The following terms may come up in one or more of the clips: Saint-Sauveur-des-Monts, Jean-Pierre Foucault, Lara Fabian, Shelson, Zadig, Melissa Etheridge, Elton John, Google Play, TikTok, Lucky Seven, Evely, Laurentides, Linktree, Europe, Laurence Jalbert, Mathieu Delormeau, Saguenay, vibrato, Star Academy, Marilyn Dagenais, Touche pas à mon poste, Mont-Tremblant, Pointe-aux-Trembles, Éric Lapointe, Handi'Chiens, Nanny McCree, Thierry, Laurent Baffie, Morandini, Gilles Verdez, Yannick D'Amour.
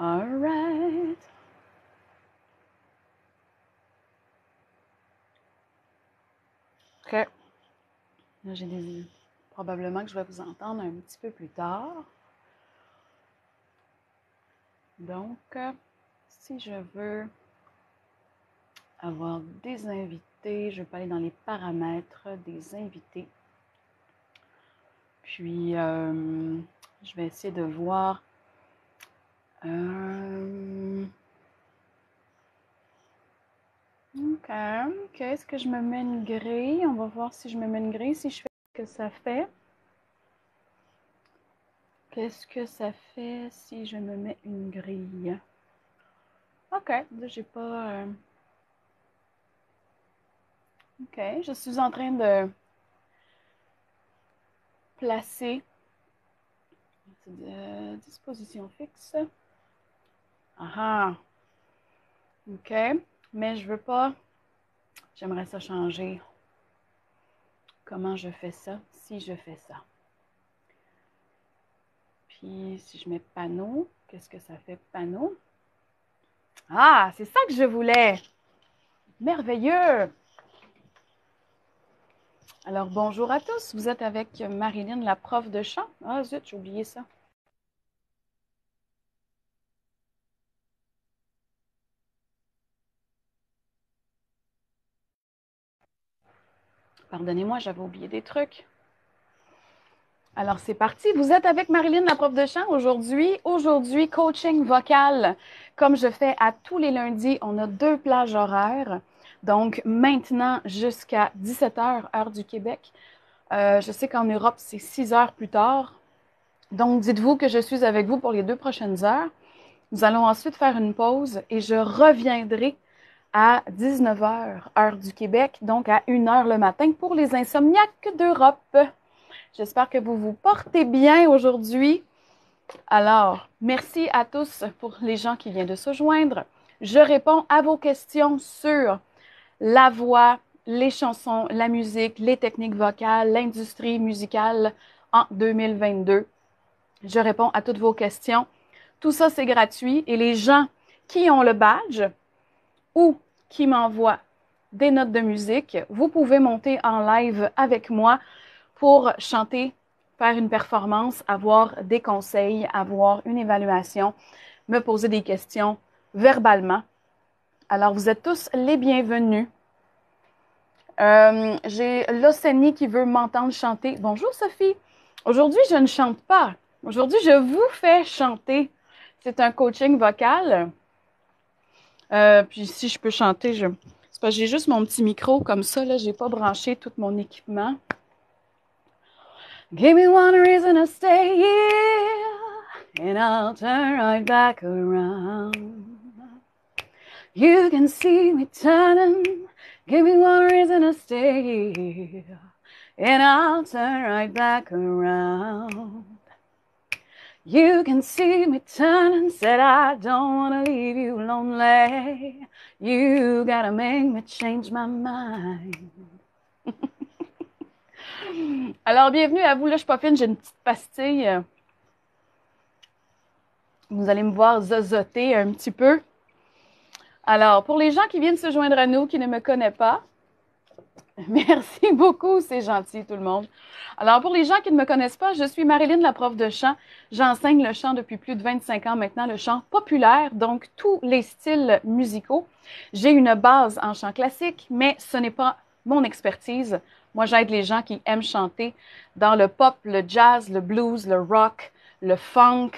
All right. OK. Là, j'ai des... Probablement que je vais vous entendre un petit peu plus tard. Donc, si je veux avoir des invités, je peux aller dans les paramètres des invités. Puis, je vais essayer de voir... OK. Est-ce que je me mets une grille? On va voir si je me mets une grille, si je fais ce que ça fait. Qu'est-ce que ça fait si je me mets une grille? OK. Là, j'ai pas... OK. Je suis en train de placer... disposition fixe. Ah! OK. Mais je veux pas... J'aimerais ça changer. Comment je fais ça, si je fais ça? Puis, si je mets panneau, qu'est-ce que ça fait, panneau? Ah! C'est ça que je voulais! Merveilleux! Alors, bonjour à tous. Vous êtes avec Marilyn, la prof de chant. Ah, zut, j'ai oublié ça. Pardonnez-moi, j'avais oublié des trucs. Alors, c'est parti. Vous êtes avec Marilyn, la prof de chant, aujourd'hui. Aujourd'hui, coaching vocal. Comme je fais à tous les lundis, on a deux plages horaires. Donc, maintenant, jusqu'à 17h, heure du Québec. Je sais qu'en Europe, c'est 6h plus tard. Donc, dites-vous que je suis avec vous pour les 2 prochaines heures. Nous allons ensuite faire une pause et je reviendrai à 19h, heure du Québec, donc à 1h le matin pour les insomniaques d'Europe. J'espère que vous vous portez bien aujourd'hui. Alors, merci à tous pour les gens qui viennent de se joindre. Je réponds à vos questions sur... la voix, les chansons, la musique, les techniques vocales, l'industrie musicale en 2022. Je réponds à toutes vos questions. Tout ça, c'est gratuit. Et les gens qui ont le badge ou qui m'envoient des notes de musique, vous pouvez monter en live avec moi pour chanter, faire une performance, avoir des conseils, avoir une évaluation, me poser des questions verbalement. Alors, vous êtes tous les bienvenus. J'ai l'Océanie qui veut m'entendre chanter. Bonjour, Sophie. Aujourd'hui, je ne chante pas. Aujourd'hui, je vous fais chanter. C'est un coaching vocal. Puis, si je peux chanter, je... c'est parce que j'ai juste mon petit micro comme ça. Là, je n'ai pas branché tout mon équipement. Give me one reason to stay here and I'll turn right back around. You can see me turning, give me one reason to stay here, and I'll turn right back around. You can see me turning, said I don't want to leave you lonely, you gotta make me change my mind. Alors, bienvenue à vous, là, je peaufine, j'ai une petite pastille. Vous allez me voir zozoter un petit peu. Alors, pour les gens qui viennent se joindre à nous, qui ne me connaissent pas, merci beaucoup, c'est gentil tout le monde. Alors, pour les gens qui ne me connaissent pas, je suis Marilyn, la prof de chant. J'enseigne le chant depuis plus de 25 ans maintenant, le chant populaire, donc tous les styles musicaux. J'ai une base en chant classique, mais ce n'est pas mon expertise. Moi, j'aide les gens qui aiment chanter dans le pop, le jazz, le blues, le rock, le funk,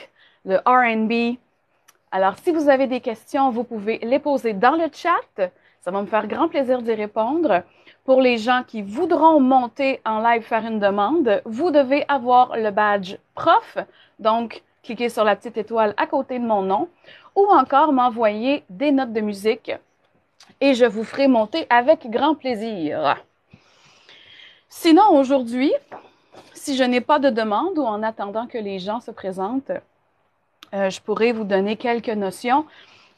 le R&B. Alors, si vous avez des questions, vous pouvez les poser dans le chat. Ça va me faire grand plaisir d'y répondre. Pour les gens qui voudront monter en live, faire une demande, vous devez avoir le badge prof. Donc, cliquez sur la petite étoile à côté de mon nom ou encore m'envoyer des notes de musique et je vous ferai monter avec grand plaisir. Sinon, aujourd'hui, si je n'ai pas de demande ou en attendant que les gens se présentent, je pourrais vous donner quelques notions.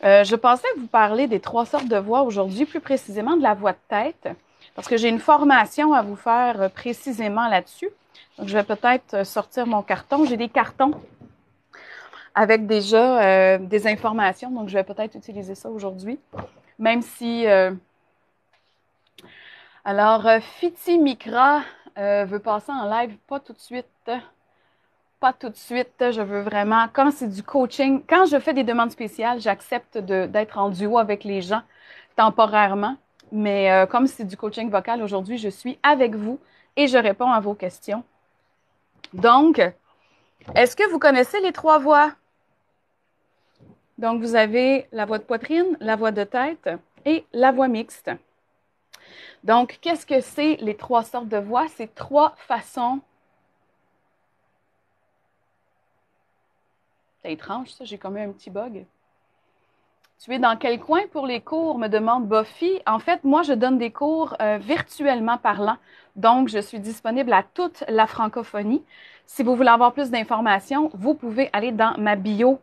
Je pensais vous parler des 3 sortes de voix aujourd'hui, plus précisément de la voix de tête, parce que j'ai une formation à vous faire précisément là-dessus. Donc, je vais peut-être sortir mon carton. J'ai des cartons avec déjà des informations. Donc, je vais peut-être utiliser ça aujourd'hui, même si... Alors, Fiti Micra veut passer en live, pas tout de suite. Pas tout de suite, je veux vraiment... Quand c'est du coaching, quand je fais des demandes spéciales, j'accepte d'être en duo avec les gens temporairement. Mais comme c'est du coaching vocal, aujourd'hui, je suis avec vous et je réponds à vos questions. Donc, est-ce que vous connaissez les trois voix? Donc, vous avez la voix de poitrine, la voix de tête et la voix mixte. Donc, qu'est-ce que c'est les trois sortes de voix? C'est trois façons. C'est étrange, ça, j'ai commis un petit bug. Tu es dans quel coin pour les cours? Me demande Buffy. En fait, moi, je donne des cours virtuellement parlant. Donc, je suis disponible à toute la francophonie. Si vous voulez avoir plus d'informations, vous pouvez aller dans ma bio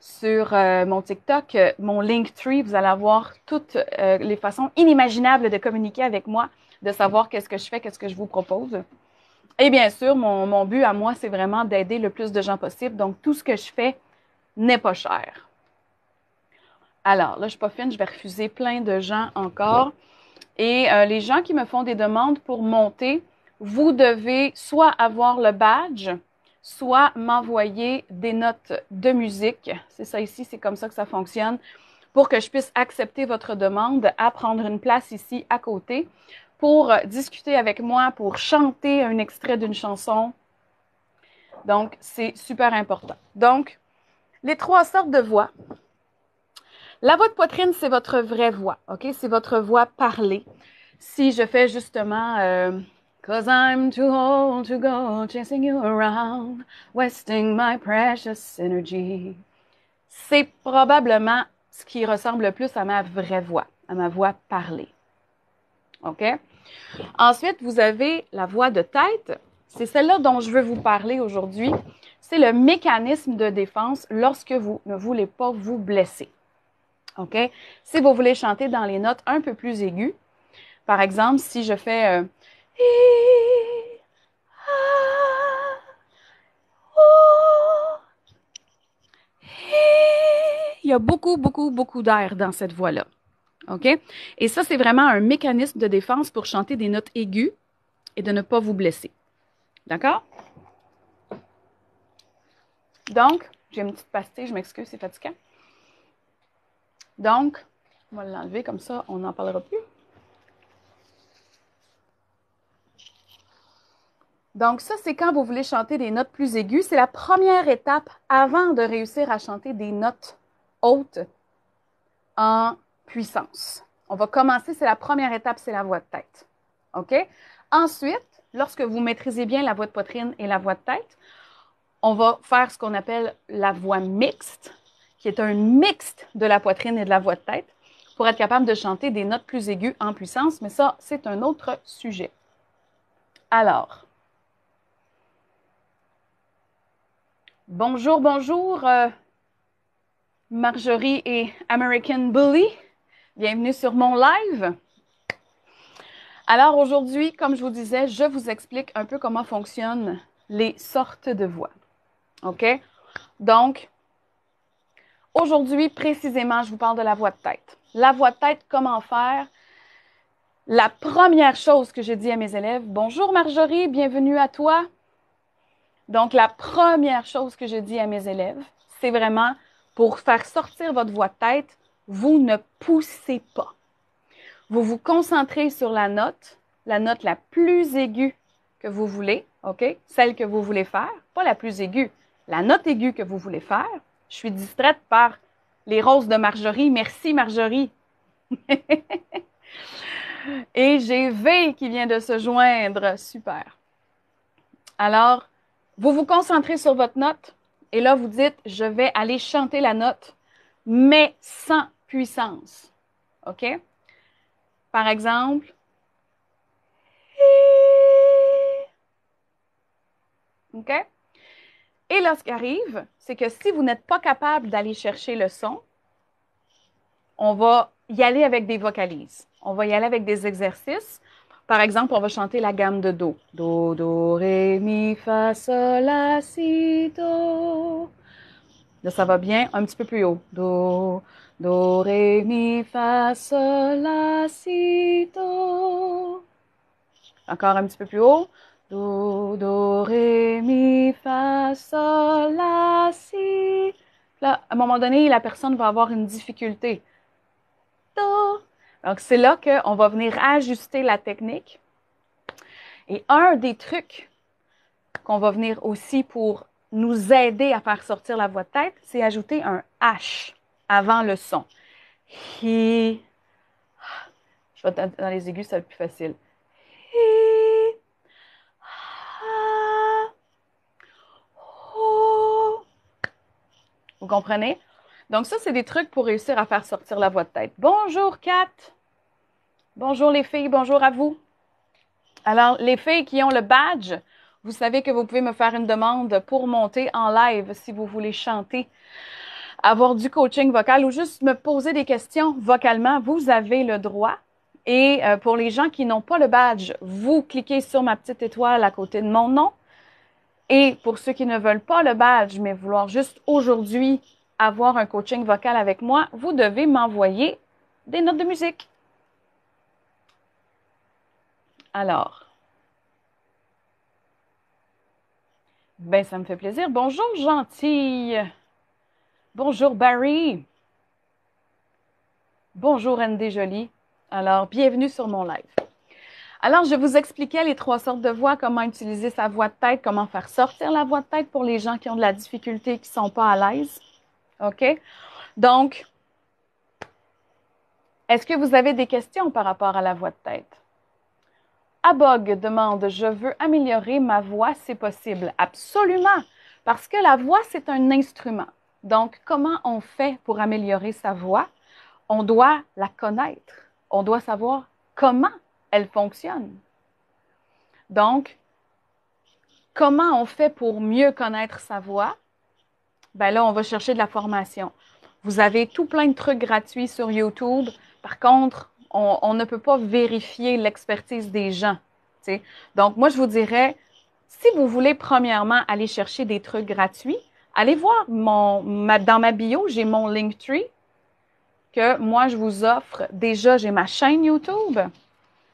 sur mon TikTok, mon Linktree, vous allez avoir toutes les façons inimaginables de communiquer avec moi, de savoir qu'est-ce que je fais, qu'est-ce que je vous propose. Et bien sûr, mon but à moi, c'est vraiment d'aider le plus de gens possible. Donc, tout ce que je fais n'est pas cher. Alors, là, je ne suis pas fine, je vais refuser plein de gens encore. Et les gens qui me font des demandes pour monter, vous devez soit avoir le badge, soit m'envoyer des notes de musique. C'est ça ici, c'est comme ça que ça fonctionne, pour que je puisse accepter votre demande à prendre une place ici à côté pour discuter avec moi, pour chanter un extrait d'une chanson. Donc, c'est super important. Donc, les trois sortes de voix. La voix de poitrine, c'est votre vraie voix, OK? C'est votre voix parlée. Si je fais justement... Cause I'm too old to go chasing you around, wasting my precious energy. C'est probablement ce qui ressemble le plus à ma vraie voix, à ma voix parlée. OK? Ensuite, vous avez la voix de tête. C'est celle-là dont je veux vous parler aujourd'hui. C'est le mécanisme de défense lorsque vous ne voulez pas vous blesser. OK? Si vous voulez chanter dans les notes un peu plus aiguës, par exemple, si je fais... Il y a beaucoup, beaucoup, beaucoup d'air dans cette voix-là. OK? Et ça, c'est vraiment un mécanisme de défense pour chanter des notes aiguës et de ne pas vous blesser. D'accord? Donc, j'ai une petite pastille, je m'excuse, c'est fatigant. Donc, on va l'enlever comme ça, on n'en parlera plus. Donc ça, c'est quand vous voulez chanter des notes plus aiguës. C'est la première étape avant de réussir à chanter des notes hautes en puissance. On va commencer, c'est la première étape, c'est la voix de tête. OK? Ensuite, lorsque vous maîtrisez bien la voix de poitrine et la voix de tête, on va faire ce qu'on appelle la voix mixte, qui est un mixte de la poitrine et de la voix de tête, pour être capable de chanter des notes plus aiguës en puissance. Mais ça, c'est un autre sujet. Alors... Bonjour, bonjour, Marjorie et American Bully. Bienvenue sur mon live. Alors aujourd'hui, comme je vous disais, je vous explique un peu comment fonctionnent les sortes de voix. OK? Donc, aujourd'hui, précisément, je vous parle de la voix de tête. La voix de tête, comment faire? La première chose que je dis à mes élèves, « Bonjour Marjorie, bienvenue à toi. » Donc, la première chose que je dis à mes élèves, c'est vraiment pour faire sortir votre voix de tête, vous ne poussez pas. Vous vous concentrez sur la note la plus aiguë que vous voulez, OK? Celle que vous voulez faire, pas la plus aiguë, la note aiguë que vous voulez faire. Je suis distraite par les roses de Marjorie. Merci, Marjorie. Et j'ai V qui vient de se joindre. Super. Alors, vous vous concentrez sur votre note et là, vous dites « Je vais aller chanter la note, mais sans puissance. » OK? Par exemple. OK? Et là, ce qui arrive, c'est que si vous n'êtes pas capable d'aller chercher le son, on va y aller avec des vocalises. On va y aller avec des exercices. Par exemple, on va chanter la gamme de Do. Do, Do, Ré, Mi, Fa, Sol, La, Si, Do. Là, ça va bien. Un petit peu plus haut. Do, ré, mi, fa, sol, la, si, do. Encore un petit peu plus haut. Do, ré, mi, fa, sol, la, si. Là, à un moment donné, la personne va avoir une difficulté. Do. Donc, c'est là qu'on va venir ajuster la technique. Et un des trucs qu'on va venir aussi pour nous aider à faire sortir la voix de tête, c'est ajouter un H avant le son. Hi. Je vais dans les aigus, c'est le plus facile. Hi. Ha. Ho. Vous comprenez? Donc ça, c'est des trucs pour réussir à faire sortir la voix de tête. Bonjour, Kat. Bonjour, les filles. Bonjour à vous. Alors, les filles qui ont le badge, vous savez que vous pouvez me faire une demande pour monter en live si vous voulez chanter, avoir du coaching vocal ou juste me poser des questions vocalement. Vous avez le droit. Et pour les gens qui n'ont pas le badge, vous cliquez sur ma petite étoile à côté de mon nom. Et pour ceux qui ne veulent pas le badge, mais vouloir juste aujourd'hui avoir un coaching vocal avec moi, vous devez m'envoyer des notes de musique. Alors... Ben, ça me fait plaisir. Bonjour, Gentille. Bonjour, Barry. Bonjour, Anne Jolie. Alors, bienvenue sur mon live. Alors, je vous expliquais les trois sortes de voix, comment utiliser sa voix de tête, comment faire sortir la voix de tête pour les gens qui ont de la difficulté, qui ne sont pas à l'aise. OK? Donc, est-ce que vous avez des questions par rapport à la voix de tête? Abog demande « Je veux améliorer ma voix, c'est possible ». Absolument, parce que la voix, c'est un instrument. Donc, comment on fait pour améliorer sa voix? On doit la connaître. On doit savoir comment elle fonctionne. Donc, comment on fait pour mieux connaître sa voix? Ben là, on va chercher de la formation. Vous avez tout plein de trucs gratuits sur YouTube. Par contre, on ne peut pas vérifier l'expertise des gens. T'sais. Donc, moi, je vous dirais, si vous voulez, premièrement, aller chercher des trucs gratuits, allez voir dans ma bio, j'ai mon Linktree que moi, je vous offre. Déjà, j'ai ma chaîne YouTube.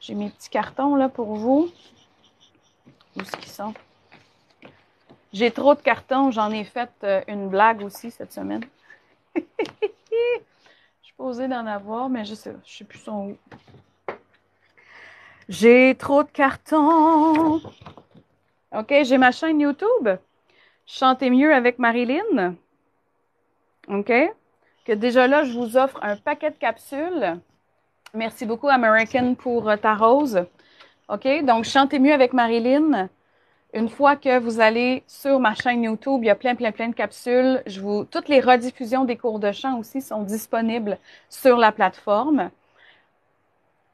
J'ai mes petits cartons là pour vous. Où est-ce qu'ils sont? J'ai trop de cartons. J'en ai fait une blague aussi cette semaine. Osé d'en avoir, mais je sais plus son où. J'ai trop de cartons. OK, j'ai ma chaîne YouTube. Chantez mieux avec Marilyn. OK. Que déjà là, je vous offre un paquet de capsules. Merci beaucoup, American, pour ta rose. OK, donc Chantez mieux avec Marilyn. Une fois que vous allez sur ma chaîne YouTube, il y a plein de capsules. Toutes les rediffusions des cours de chant aussi sont disponibles sur la plateforme.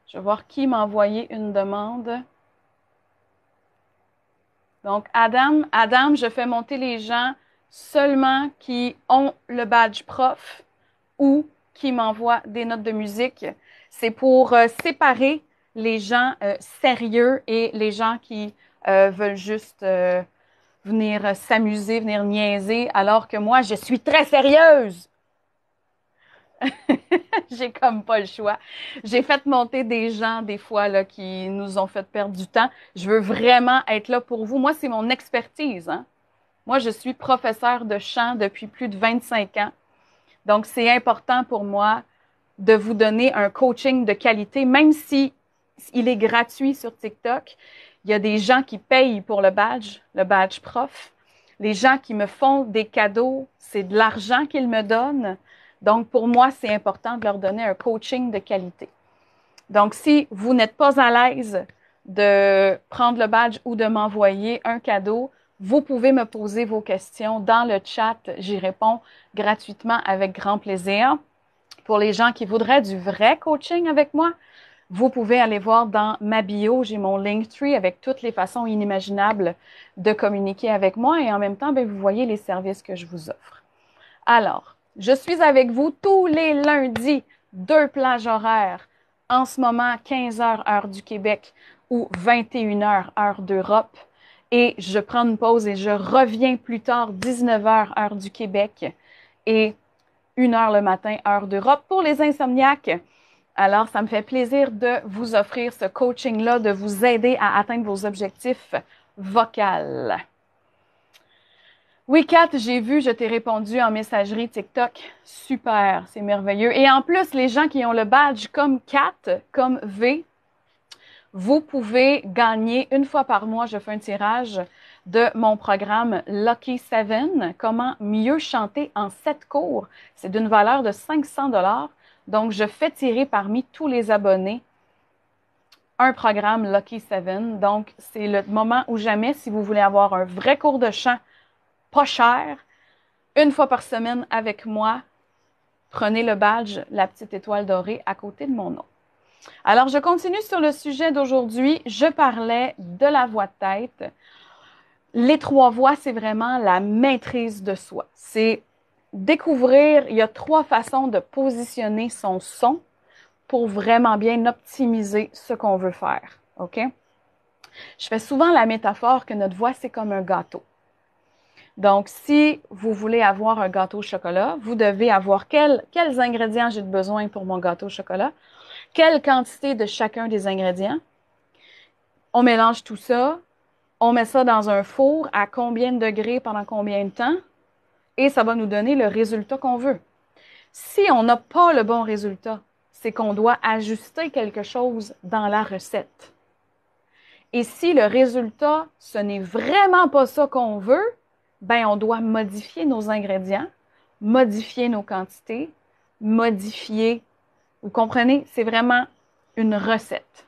Je vais voir qui m'a envoyé une demande. Donc, Adam, je fais monter les gens seulement qui ont le badge prof ou qui m'envoient des notes de musique. C'est pour séparer les gens sérieux et les gens qui... veulent juste venir s'amuser, venir niaiser, alors que moi, je suis très sérieuse. J'ai comme pas le choix. J'ai fait monter des gens, des fois, là, qui nous ont fait perdre du temps. Je veux vraiment être là pour vous. Moi, c'est mon expertise. Hein? Moi, je suis professeure de chant depuis plus de 25 ans. Donc, c'est important pour moi de vous donner un coaching de qualité, même si il est gratuit sur TikTok. Il y a des gens qui payent pour le badge prof. Les gens qui me font des cadeaux, c'est de l'argent qu'ils me donnent. Donc, pour moi, c'est important de leur donner un coaching de qualité. Donc, si vous n'êtes pas à l'aise de prendre le badge ou de m'envoyer un cadeau, vous pouvez me poser vos questions dans le chat. J'y réponds gratuitement avec grand plaisir. Pour les gens qui voudraient du vrai coaching avec moi, vous pouvez aller voir dans ma bio, j'ai mon Linktree avec toutes les façons inimaginables de communiquer avec moi et en même temps, bien, vous voyez les services que je vous offre. Alors, je suis avec vous tous les lundis, 2 plages horaires, en ce moment 15 h heure du Québec ou 21 h heure d'Europe et je prends une pause et je reviens plus tard 19 h heure du Québec et 1h le matin, heure d'Europe pour les insomniaques. Alors, ça me fait plaisir de vous offrir ce coaching-là, de vous aider à atteindre vos objectifs vocaux. Oui, Kat, j'ai vu, je t'ai répondu en messagerie TikTok. Super, c'est merveilleux. Et en plus, les gens qui ont le badge comme Kat, comme V, vous pouvez gagner une fois par mois, je fais un tirage de mon programme Lucky Seven, comment mieux chanter en 7 cours. C'est d'une valeur de 500$. Donc, je fais tirer parmi tous les abonnés un programme Lucky Seven. Donc, c'est le moment ou jamais si vous voulez avoir un vrai cours de chant pas cher, une fois par semaine avec moi. Prenez le badge, la petite étoile dorée à côté de mon nom. Alors, je continue sur le sujet d'aujourd'hui. Je parlais de la voix de tête. Les 3 voix, c'est vraiment la maîtrise de soi. C'est découvrir, il y a 3 façons de positionner son son pour vraiment bien optimiser ce qu'on veut faire. OK? Je fais souvent la métaphore que notre voix, c'est comme un gâteau. Donc, si vous voulez avoir un gâteau au chocolat, vous devez avoir quels ingrédients j'ai besoin pour mon gâteau au chocolat, quelle quantité de chacun des ingrédients. On mélange tout ça. On met ça dans un four à combien de degrés pendant combien de temps et ça va nous donner le résultat qu'on veut. Si on n'a pas le bon résultat, c'est qu'on doit ajuster quelque chose dans la recette. Et si le résultat, ce n'est vraiment pas ça qu'on veut, ben on doit modifier nos ingrédients, modifier nos quantités, modifier. Vous comprenez? C'est vraiment une recette.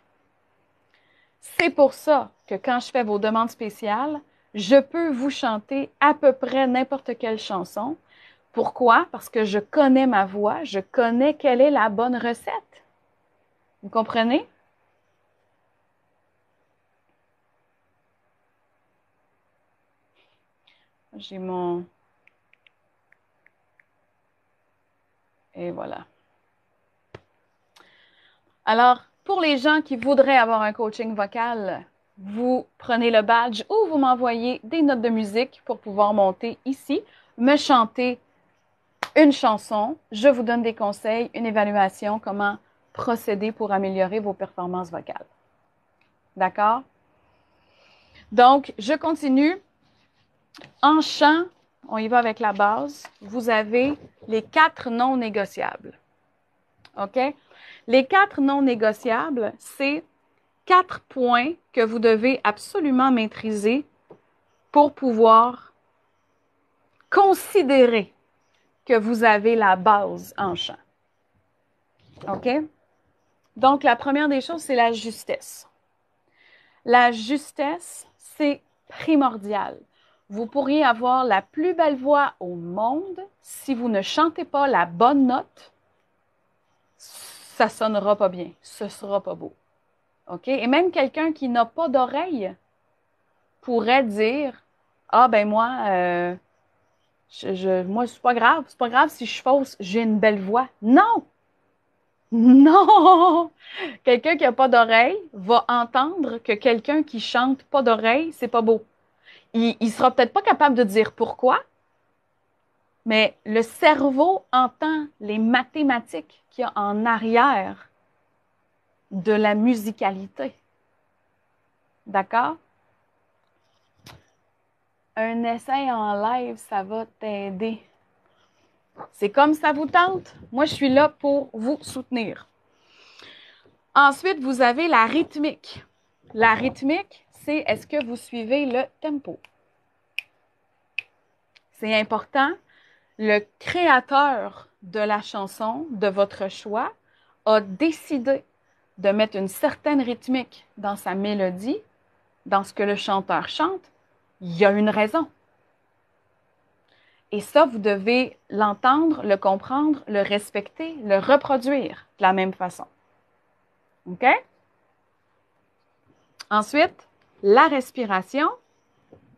C'est pour ça que quand je fais vos demandes spéciales, je peux vous chanter à peu près n'importe quelle chanson. Pourquoi? Parce que je connais ma voix, je connais quelle est la bonne recette. Vous comprenez? J'ai mon... Et voilà. Alors, pour les gens qui voudraient avoir un coaching vocal, vous prenez le badge ou vous m'envoyez des notes de musique pour pouvoir monter ici, me chanter une chanson. Je vous donne des conseils, une évaluation, comment procéder pour améliorer vos performances vocales. D'accord? Donc, je continue. En chant, on y va avec la base. Vous avez les 4 non négociables. OK? Les 4 non négociables, c'est 4 points que vous devez absolument maîtriser pour pouvoir considérer que vous avez la base en chant. OK? Donc, la première des choses, c'est la justesse. La justesse, c'est primordial. Vous pourriez avoir la plus belle voix au monde. Si vous ne chantez pas la bonne note, ça ne sonnera pas bien. Ce ne sera pas beau. Okay? Et même quelqu'un qui n'a pas d'oreille pourrait dire « Ah, ben moi, moi c'est pas grave. C'est pas grave si je fausse, j'ai une belle voix. » Non! Non! Quelqu'un qui n'a pas d'oreille va entendre que quelqu'un qui chante pas d'oreille, c'est pas beau. Il ne sera peut-être pas capable de dire pourquoi, mais le cerveau entend les mathématiques qu'il y a en arrière de la musicalité. D'accord? Un essai en live, ça va t'aider. C'est comme ça vous tente. Moi, je suis là pour vous soutenir. Ensuite, vous avez la rythmique. La rythmique, c'est est-ce que vous suivez le tempo? C'est important. Le créateur de la chanson, de votre choix, a décidé de mettre une certaine rythmique dans sa mélodie, dans ce que le chanteur chante, il y a une raison. Et ça, vous devez l'entendre, le comprendre, le respecter, le reproduire de la même façon. OK? Ensuite, la respiration.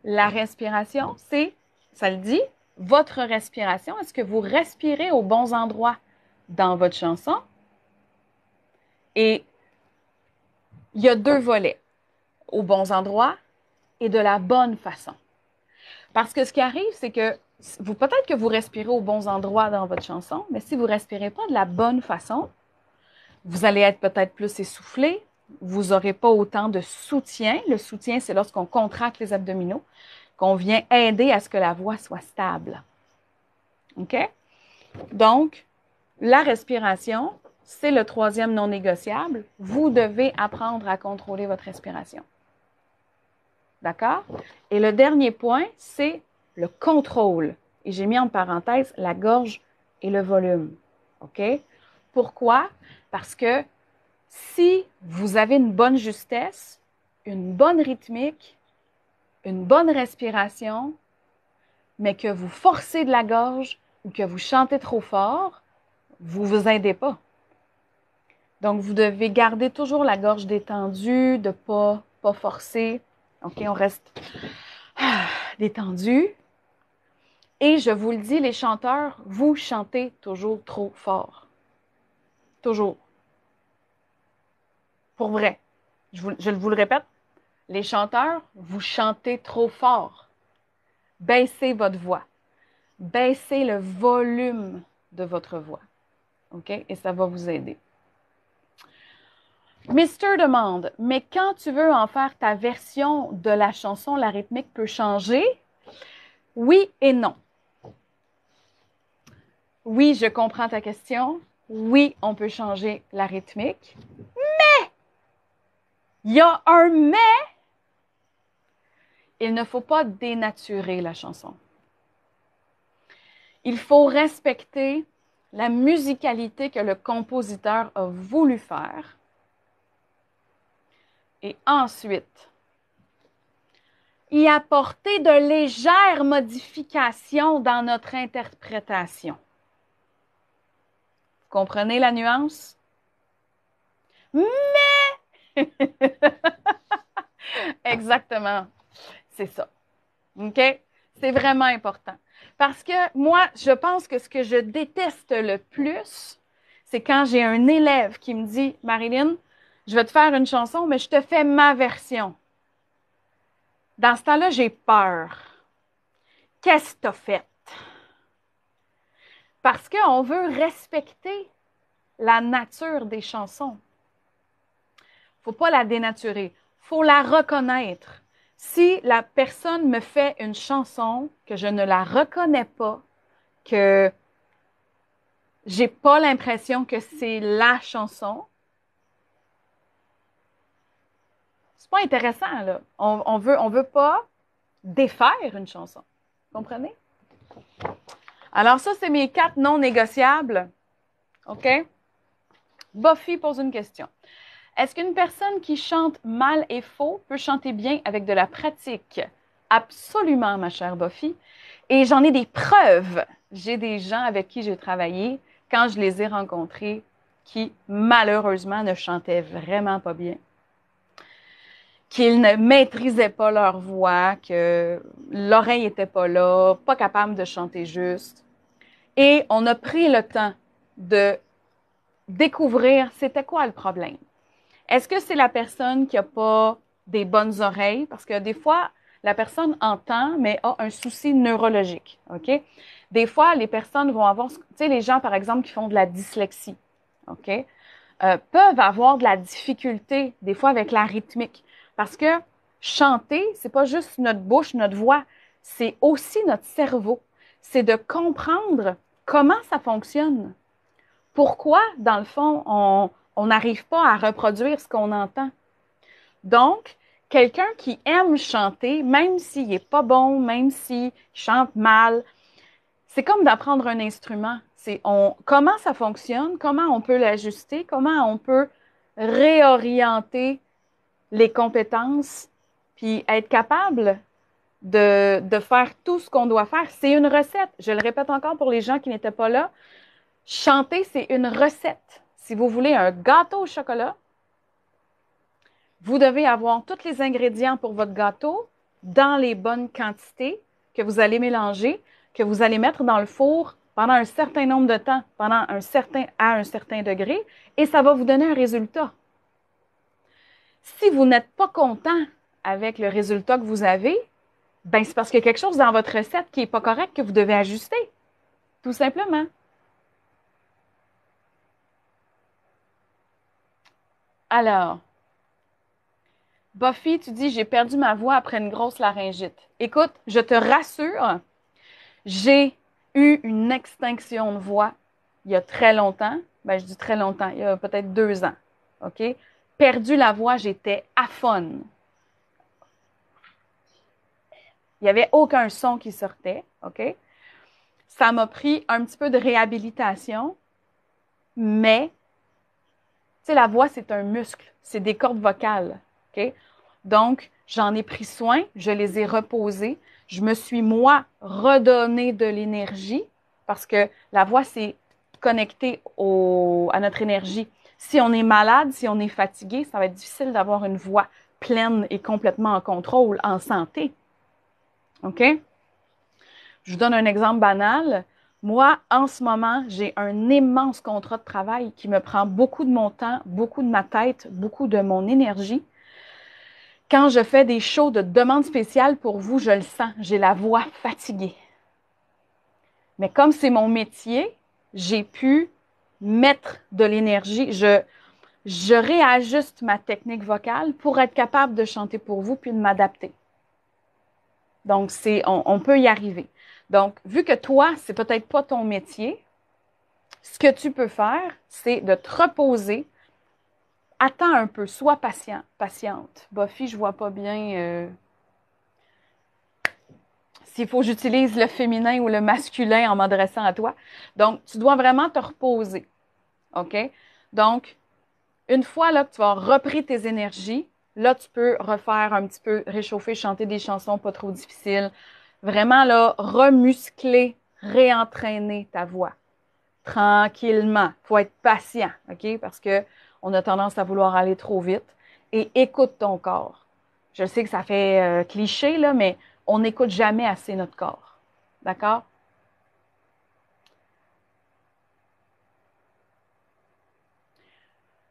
La respiration, c'est, ça le dit, votre respiration. Est-ce que vous respirez aux bons endroits dans votre chanson? Et il y a 2 volets, aux bons endroits et de la bonne façon. Parce que ce qui arrive, c'est que peut-être que vous respirez aux bons endroits dans votre chanson, mais si vous ne respirez pas de la bonne façon, vous allez être peut-être plus essoufflé, vous n'aurez pas autant de soutien. Le soutien, c'est lorsqu'on contracte les abdominaux, qu'on vient aider à ce que la voix soit stable. OK? Donc, la respiration, c'est le troisième non négociable. Vous devez apprendre à contrôler votre respiration. D'accord? Et le dernier point, c'est le contrôle. Et j'ai mis en parenthèse la gorge et le volume. OK? Pourquoi? Parce que si vous avez une bonne justesse, une bonne rythmique, une bonne respiration, mais que vous forcez de la gorge ou que vous chantez trop fort, vous ne vous aidez pas. Donc, vous devez garder toujours la gorge détendue, de ne pas forcer. OK, on reste détendu. Et je vous le dis, les chanteurs, vous chantez toujours trop fort. Toujours. Pour vrai. Je vous le répète. Les chanteurs, vous chantez trop fort. Baissez votre voix. Baissez le volume de votre voix. OK? Et ça va vous aider. Mister demande, mais quand tu veux en faire ta version de la chanson, la rythmique peut changer? Oui et non. Oui, je comprends ta question. Oui, on peut changer la rythmique. Mais, il y a un mais. Il ne faut pas dénaturer la chanson. Il faut respecter la musicalité que le compositeur a voulu faire. Et ensuite, y apporter de légères modifications dans notre interprétation. Vous comprenez la nuance? Mais! Exactement. C'est ça. OK? C'est vraiment important. Parce que moi, je pense que ce que je déteste le plus, c'est quand j'ai un élève qui me dit « Marilyn, je vais te faire une chanson, mais je te fais ma version. » Dans ce temps-là, j'ai peur. Qu'est-ce que tu as fait? Parce qu'on veut respecter la nature des chansons. Il ne faut pas la dénaturer. Il faut la reconnaître. Si la personne me fait une chanson, que je ne la reconnais pas, que j'ai pas l'impression que c'est la chanson, c'est pas intéressant, là. On veut pas défaire une chanson. Vous comprenez? Alors ça, c'est mes 4 non négociables. OK? Buffy pose une question. Est-ce qu'une personne qui chante mal et faux peut chanter bien avec de la pratique? Absolument, ma chère Buffy. Et j'en ai des preuves. J'ai des gens avec qui j'ai travaillé, quand je les ai rencontrés, qui malheureusement ne chantaient vraiment pas bien, qu'ils ne maîtrisaient pas leur voix, que l'oreille n'était pas là, pas capable de chanter juste. Et on a pris le temps de découvrir c'était quoi le problème. Est-ce que c'est la personne qui n'a pas des bonnes oreilles? Parce que des fois, la personne entend, mais a un souci neurologique. OK? Des fois, les personnes vont avoir... Tu sais, les gens, par exemple, qui font de la dyslexie, OK? Peuvent avoir de la difficulté, des fois, avec la rythmique. Parce que chanter, ce n'est pas juste notre bouche, notre voix, c'est aussi notre cerveau. C'est de comprendre comment ça fonctionne. Pourquoi, dans le fond, on n'arrive pas à reproduire ce qu'on entend. Donc, quelqu'un qui aime chanter, même s'il n'est pas bon, même s'il chante mal, c'est comme d'apprendre un instrument. Comment ça fonctionne, comment on peut l'ajuster, comment on peut réorienter les compétences, puis être capable de faire tout ce qu'on doit faire. C'est une recette. Je le répète encore pour les gens qui n'étaient pas là. Chanter, c'est une recette. Si vous voulez un gâteau au chocolat, vous devez avoir tous les ingrédients pour votre gâteau dans les bonnes quantités que vous allez mélanger, que vous allez mettre dans le four pendant un certain nombre de temps, à un certain degré, et ça va vous donner un résultat. Si vous n'êtes pas content avec le résultat que vous avez, Ben, c'est parce qu'il y a quelque chose dans votre recette qui n'est pas correct que vous devez ajuster, tout simplement. Alors, Buffy, tu dis « J'ai perdu ma voix après une grosse laryngite ». Écoute, je te rassure, j'ai eu une extinction de voix il y a très longtemps. Ben, je dis très longtemps, il y a peut-être 2 ans. OK? Perdu la voix, j'étais aphone. Il n'y avait aucun son qui sortait, OK? Ça m'a pris un petit peu de réhabilitation, mais, tu sais, la voix, c'est un muscle, c'est des cordes vocales, OK? Donc, j'en ai pris soin, je les ai reposées, je me suis, moi, redonné de l'énergie, parce que la voix, c'est connecté à notre énergie. Si on est malade, si on est fatigué, ça va être difficile d'avoir une voix pleine et complètement en contrôle, en santé. OK? Je vous donne un exemple banal. Moi, en ce moment, j'ai un immense contrat de travail qui me prend beaucoup de mon temps, beaucoup de ma tête, beaucoup de mon énergie. Quand je fais des shows de demande spéciale pour vous, je le sens. J'ai la voix fatiguée. Mais comme c'est mon métier, j'ai pu mettre de l'énergie. Je réajuste ma technique vocale pour être capable de chanter pour vous puis de m'adapter. Donc, on peut y arriver. Donc, vu que toi, c'est peut-être pas ton métier, ce que tu peux faire, c'est de te reposer. Attends un peu, sois patient, patiente. Buffy, je vois pas bien s'il faut que j'utilise le féminin ou le masculin en m'adressant à toi. Donc, tu dois vraiment te reposer. OK? Donc, une fois là, que tu as repris tes énergies, là, tu peux refaire un petit peu, réchauffer, chanter des chansons pas trop difficiles. Vraiment, là, remuscler, réentraîner ta voix. Tranquillement. Il faut être patient, OK? Parce qu'on a tendance à vouloir aller trop vite. Et écoute ton corps. Je sais que ça fait cliché, là, mais on n'écoute jamais assez notre corps. D'accord?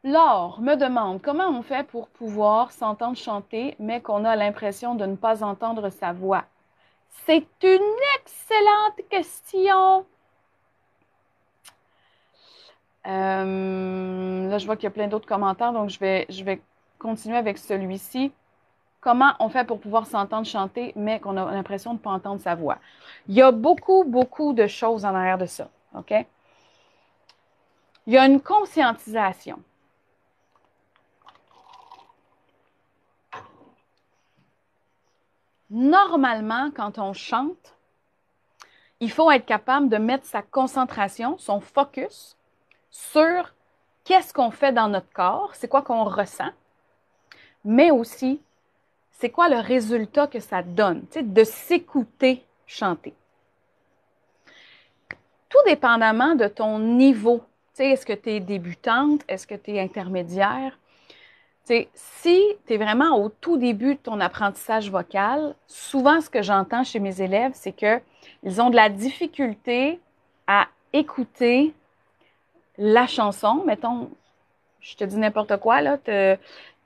Laure me demande comment on fait pour pouvoir s'entendre chanter, mais qu'on a l'impression de ne pas entendre sa voix. C'est une excellente question. Là, je vois qu'il y a plein d'autres commentaires, donc je vais continuer avec celui-ci. Comment on fait pour pouvoir s'entendre chanter, mais qu'on a l'impression de ne pas entendre sa voix? Il y a beaucoup, beaucoup de choses en arrière de ça. OK? Il y a une conscientisation. Normalement, quand on chante, il faut être capable de mettre sa concentration, son focus sur qu'est-ce qu'on fait dans notre corps, c'est quoi qu'on ressent, mais aussi c'est quoi le résultat que ça donne, tu sais, de s'écouter chanter. Tout dépendamment de ton niveau, tu sais, est-ce que tu es débutante, est-ce que tu es intermédiaire? Si tu es vraiment au tout début de ton apprentissage vocal, souvent ce que j'entends chez mes élèves, c'est qu'ils ont de la difficulté à écouter la chanson. Mettons, je te dis n'importe quoi, là, tu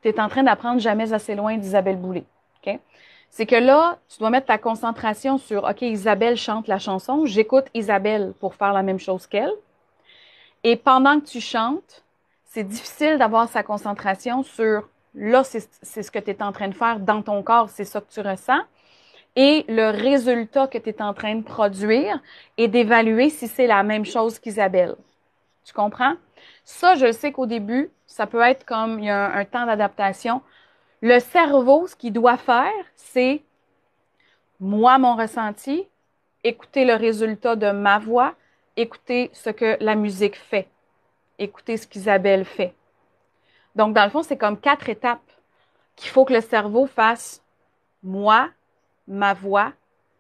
es en train d'apprendre « Jamais assez loin » d'Isabelle Boulay. Okay? C'est que là, tu dois mettre ta concentration sur « OK, Isabelle chante la chanson, j'écoute Isabelle pour faire la même chose qu'elle. » Et pendant que tu chantes, c'est difficile d'avoir sa concentration sur, là, c'est ce que tu es en train de faire dans ton corps, c'est ça que tu ressens, et le résultat que tu es en train de produire et d'évaluer si c'est la même chose qu'Isabelle. Tu comprends? Ça, je sais qu'au début, ça peut être comme il y a un temps d'adaptation. Le cerveau, ce qu'il doit faire, c'est, moi, mon ressenti, écouter le résultat de ma voix, écouter ce que la musique fait. Écouter ce qu'Isabelle fait. Donc, dans le fond, c'est comme 4 étapes qu'il faut que le cerveau fasse. Moi, ma voix,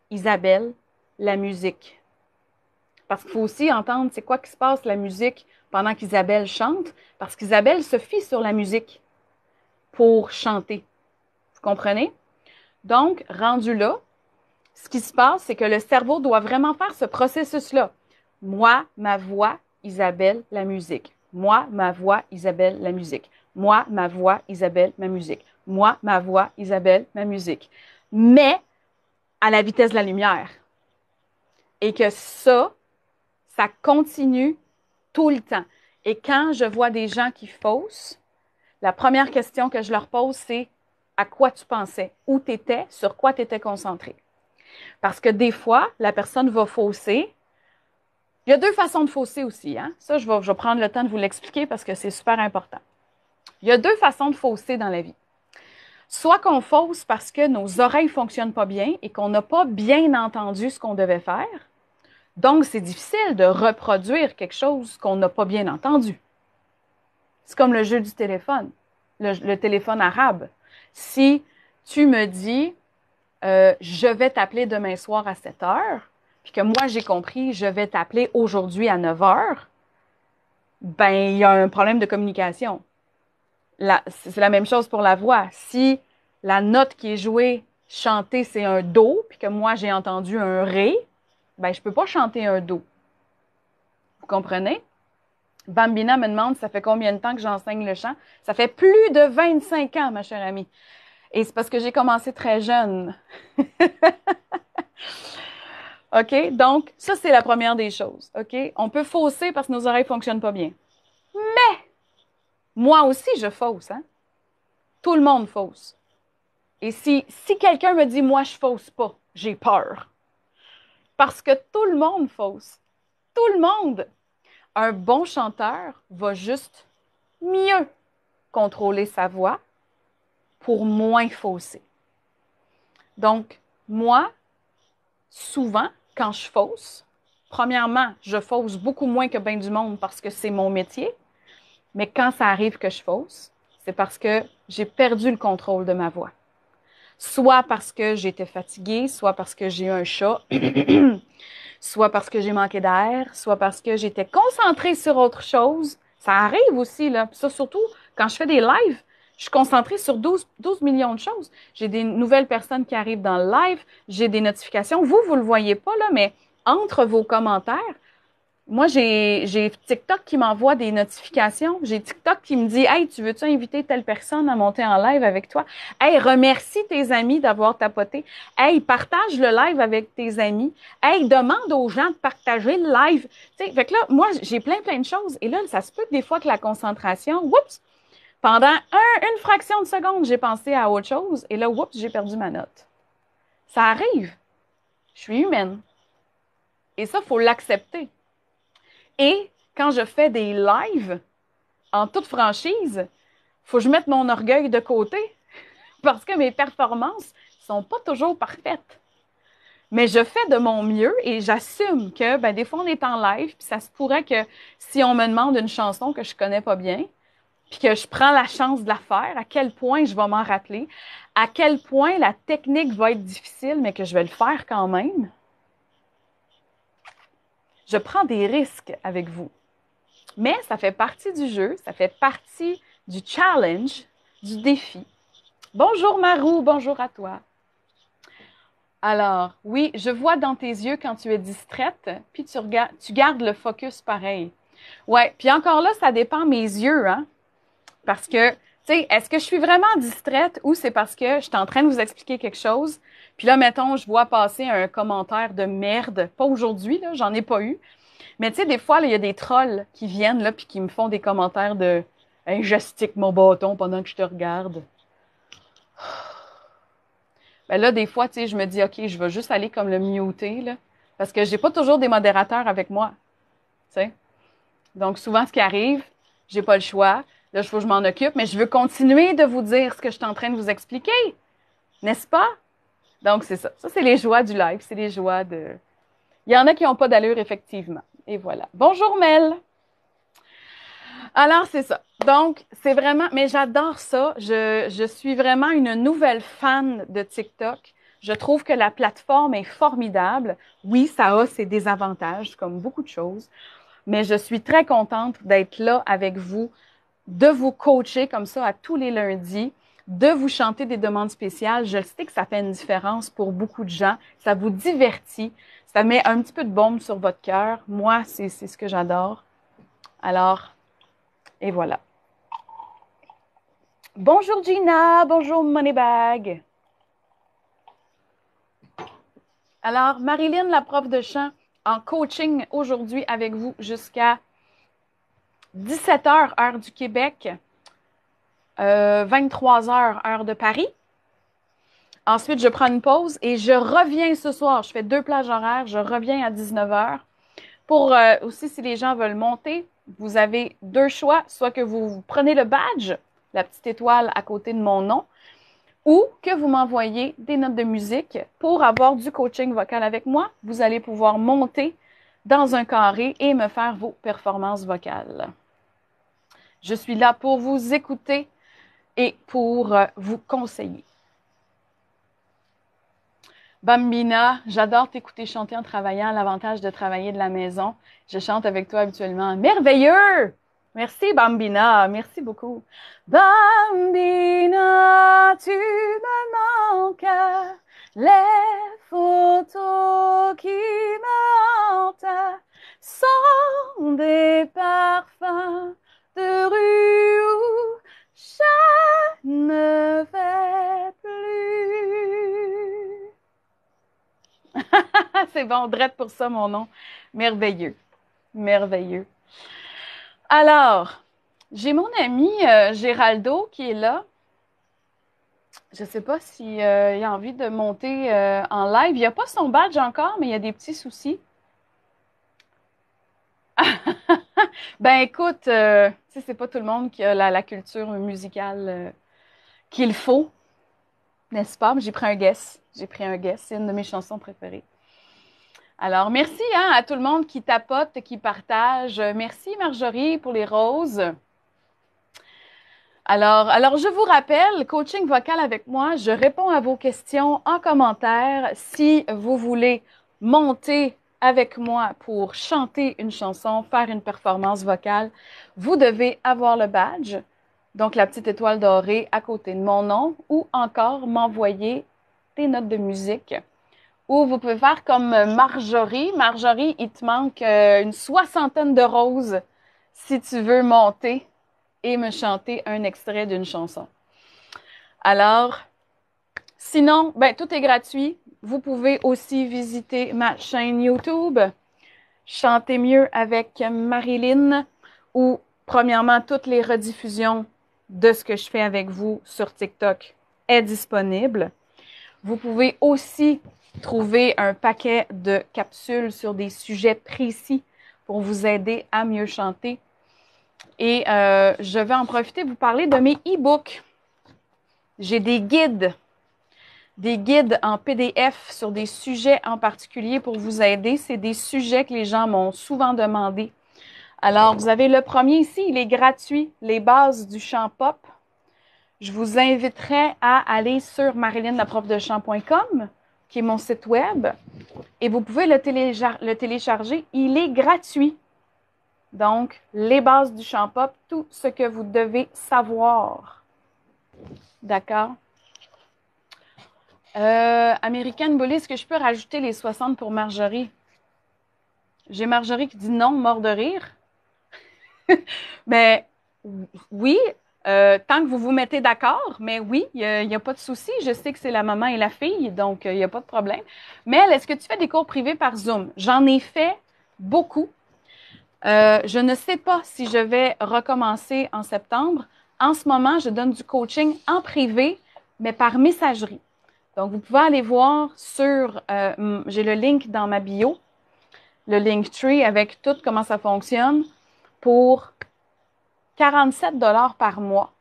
Isabelle, la musique. Parce qu'il faut aussi entendre c'est quoi qui se passe la musique pendant qu'Isabelle chante, parce qu'Isabelle se fie sur la musique pour chanter. Vous comprenez? Donc, rendu là, ce qui se passe, c'est que le cerveau doit vraiment faire ce processus-là. Moi, ma voix, Isabelle, la musique. Moi, ma voix, Isabelle, la musique. Moi, ma voix, Isabelle, ma musique. Moi, ma voix, Isabelle, ma musique. Mais à la vitesse de la lumière. Et que ça continue tout le temps. Et quand je vois des gens qui faussent, la première question que je leur pose, c'est à quoi tu pensais, où tu étais, sur quoi tu étais concentré. Parce que des fois, la personne va fausser. Il y a deux façons de fausser aussi, hein? Ça, je vais prendre le temps de vous l'expliquer parce que c'est super important. Il y a deux façons de fausser dans la vie. Soit qu'on fausse parce que nos oreilles ne fonctionnent pas bien et qu'on n'a pas bien entendu ce qu'on devait faire. Donc, c'est difficile de reproduire quelque chose qu'on n'a pas bien entendu. C'est comme le jeu du téléphone, le téléphone arabe. Si tu me dis « je vais t'appeler demain soir à 7 heures », puis que moi, j'ai compris « je vais t'appeler aujourd'hui à 9 heures », ben il y a un problème de communication. C'est la même chose pour la voix. Si la note qui est jouée, chantée, c'est un « do », puis que moi, j'ai entendu un « ré », ben je ne peux pas chanter un « do ». Vous comprenez? Bambina me demande, ça fait combien de temps que j'enseigne le chant? Ça fait plus de 25 ans, ma chère amie. Et c'est parce que j'ai commencé très jeune. OK? Donc, ça, c'est la première des choses. OK? On peut fausser parce que nos oreilles ne fonctionnent pas bien. Mais, moi aussi, je fausse. Hein? Tout le monde fausse. Et si quelqu'un me dit, moi, je fausse pas, j'ai peur. Parce que tout le monde fausse. Tout le monde. Un bon chanteur va juste mieux contrôler sa voix pour moins fausser. Donc, moi, souvent, quand je fausse, premièrement, je fausse beaucoup moins que bien du monde parce que c'est mon métier, mais quand ça arrive que je fausse, c'est parce que j'ai perdu le contrôle de ma voix. Soit parce que j'étais fatiguée, soit parce que j'ai eu un chat, soit parce que j'ai manqué d'air, soit parce que j'étais concentrée sur autre chose. Ça arrive aussi, là. Ça, surtout, quand je fais des lives, je suis concentrée sur 12 millions de choses. J'ai des nouvelles personnes qui arrivent dans le live, j'ai des notifications. Vous ne le voyez pas, là, mais entre vos commentaires, moi, j'ai TikTok qui m'envoie des notifications. J'ai TikTok qui me dit « Hey, tu veux-tu inviter telle personne à monter en live avec toi? Hey, remercie tes amis d'avoir tapoté. Hey, partage le live avec tes amis. Hey, demande aux gens de partager le live. » Tu sais, fait que là, moi, j'ai plein de choses. Et là, ça se peut que des fois que la concentration, oups, pendant une fraction de seconde, j'ai pensé à autre chose. Et là, oups, j'ai perdu ma note. Ça arrive. Je suis humaine. Et ça, il faut l'accepter. Et quand je fais des lives, en toute franchise, il faut que je mette mon orgueil de côté parce que mes performances ne sont pas toujours parfaites. Mais je fais de mon mieux et j'assume que ben, des fois, on est en live, puis ça se pourrait que si on me demande une chanson que je ne connais pas bien, puis que je prends la chance de la faire, à quel point je vais m'en rappeler, à quel point la technique va être difficile, mais que je vais le faire quand même. Je prends des risques avec vous, mais ça fait partie du jeu, ça fait partie du challenge, du défi. Bonjour Marou, bonjour à toi. Alors, oui, je vois dans tes yeux quand tu es distraite, puis tu gardes le focus pareil. Ouais, puis encore là, ça dépend mes yeux, hein, parce que, tu sais, est-ce que je suis vraiment distraite ou c'est parce que je suis en train de vous expliquer quelque chose? Puis là, mettons, je vois passer un commentaire de merde. Pas aujourd'hui, là, j'en ai pas eu. Mais tu sais, des fois, il y a des trolls qui viennent, là, puis qui me font des commentaires de « Hey, je stick mon bâton pendant que je te regarde. » Ben là, des fois, tu sais, je me dis « OK, je vais juste aller comme le muter, là. » Parce que j'ai pas toujours des modérateurs avec moi. Tu sais? Donc, souvent, ce qui arrive, j'ai pas le choix. Là, il faut que je m'en occupe, mais je veux continuer de vous dire ce que je suis en train de vous expliquer. N'est-ce pas? Donc, c'est ça. Ça, c'est les joies du live. C'est les joies de... Il y en a qui n'ont pas d'allure, effectivement. Et voilà. Bonjour, Mel! Alors, c'est ça. Donc, c'est vraiment... Mais j'adore ça. Je suis vraiment une nouvelle fan de TikTok. Je trouve que la plateforme est formidable. Oui, ça a ses désavantages, comme beaucoup de choses. Mais je suis très contente d'être là avec vous, de vous coacher comme ça à tous les lundis, de vous chanter des demandes spéciales. Je sais que ça fait une différence pour beaucoup de gens. Ça vous divertit. Ça met un petit peu de baume sur votre cœur. Moi, c'est ce que j'adore. Alors, et voilà. Bonjour Gina. Bonjour Moneybag. Alors, Marilyn, la prof de chant, en coaching aujourd'hui avec vous jusqu'à 17h, heure du Québec, 23h, heure de Paris. Ensuite, je prends une pause et je reviens ce soir. Je fais deux plages horaires. Je reviens à 19h. Pour aussi, si les gens veulent monter, vous avez deux choix. Soit que vous prenez le badge, la petite étoile à côté de mon nom, ou que vous m'envoyez des notes de musique pour avoir du coaching vocal avec moi. Vous allez pouvoir monter dans un carré et me faire vos performances vocales. Je suis là pour vous écouter et pour vous conseiller. Bambina, j'adore t'écouter chanter en travaillant. L'avantage de travailler de la maison. Je chante avec toi habituellement. Merveilleux! Merci, Bambina. Merci beaucoup. Bambina, tu me manques. Les photos qui me hantent sont des parfums de rue où je ne vais plus. C'est bon, drette pour ça, mon nom. Merveilleux. Merveilleux. Alors, j'ai mon ami Géraldo qui est là. Je ne sais pas s'il a envie de monter en live. Il n'y a pas son badge encore, mais il y a des petits soucis. Ben écoute, ce n'est pas tout le monde qui a la culture musicale qu'il faut, n'est-ce pas? J'ai pris un guess. J'ai pris un guess. C'est une de mes chansons préférées. Alors, merci à tout le monde qui tapote, qui partage. Merci Marjorie pour les roses. Alors, je vous rappelle, coaching vocal avec moi, je réponds à vos questions en commentaire. Si vous voulez monter avec moi pour chanter une chanson, faire une performance vocale, vous devez avoir le badge, donc la petite étoile dorée à côté de mon nom, ou encore m'envoyer des notes de musique. Ou vous pouvez faire comme Marjorie. Marjorie, il te manque une soixantaine de roses si tu veux monter et me chanter un extrait d'une chanson. Alors, sinon, ben, tout est gratuit. Vous pouvez aussi visiter ma chaîne YouTube, Chanter mieux avec Marilyn, où, premièrement, toutes les rediffusions de ce que je fais avec vous sur TikTok est disponible. Vous pouvez aussi trouver un paquet de capsules sur des sujets précis pour vous aider à mieux chanter. Et je vais en profiter pour vous parler de mes e-books. J'ai des guides en PDF sur des sujets en particulier pour vous aider. C'est des sujets que les gens m'ont souvent demandé. Alors, vous avez le premier ici, il est gratuit, les bases du chant pop. Je vous inviterai à aller sur marilynlaprofdechant.com, qui est mon site web, et vous pouvez le télécharger. Il est gratuit. Donc, les bases du chant pop, tout ce que vous devez savoir. D'accord? American Bully, est-ce que je peux rajouter les 60 pour Marjorie? J'ai Marjorie qui dit non, mort de rire. Mais oui, tant que vous vous mettez d'accord, mais oui, il n'y a pas de souci. Je sais que c'est la maman et la fille, donc il n'y a pas de problème. Mel, est-ce que tu fais des cours privés par Zoom? J'en ai fait beaucoup. Je ne sais pas si je vais recommencer en septembre. En ce moment, je donne du coaching en privé, mais par messagerie. Donc, vous pouvez aller voir sur, j'ai le link dans ma bio, le Linktree avec tout comment ça fonctionne pour 47$ par mois.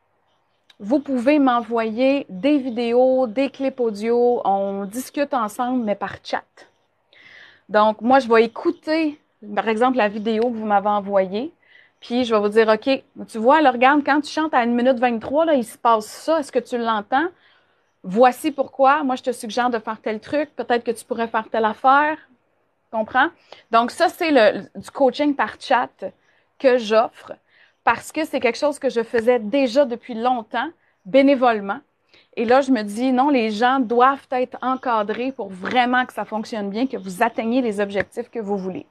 Vous pouvez m'envoyer des vidéos, des clips audio, on discute ensemble, mais par chat. Donc, moi, je vais écouter, par exemple, la vidéo que vous m'avez envoyée, puis je vais vous dire, OK, tu vois, là, regarde, quand tu chantes à 1 minute 23, là, il se passe ça, est-ce que tu l'entends? Voici pourquoi, moi, je te suggère de faire tel truc, peut-être que tu pourrais faire telle affaire, comprends? Donc, ça, c'est du coaching par chat que j'offre, parce que c'est quelque chose que je faisais déjà depuis longtemps, bénévolement. Et là, je me dis, non, les gens doivent être encadrés pour vraiment que ça fonctionne bien, que vous atteigniez les objectifs que vous voulez.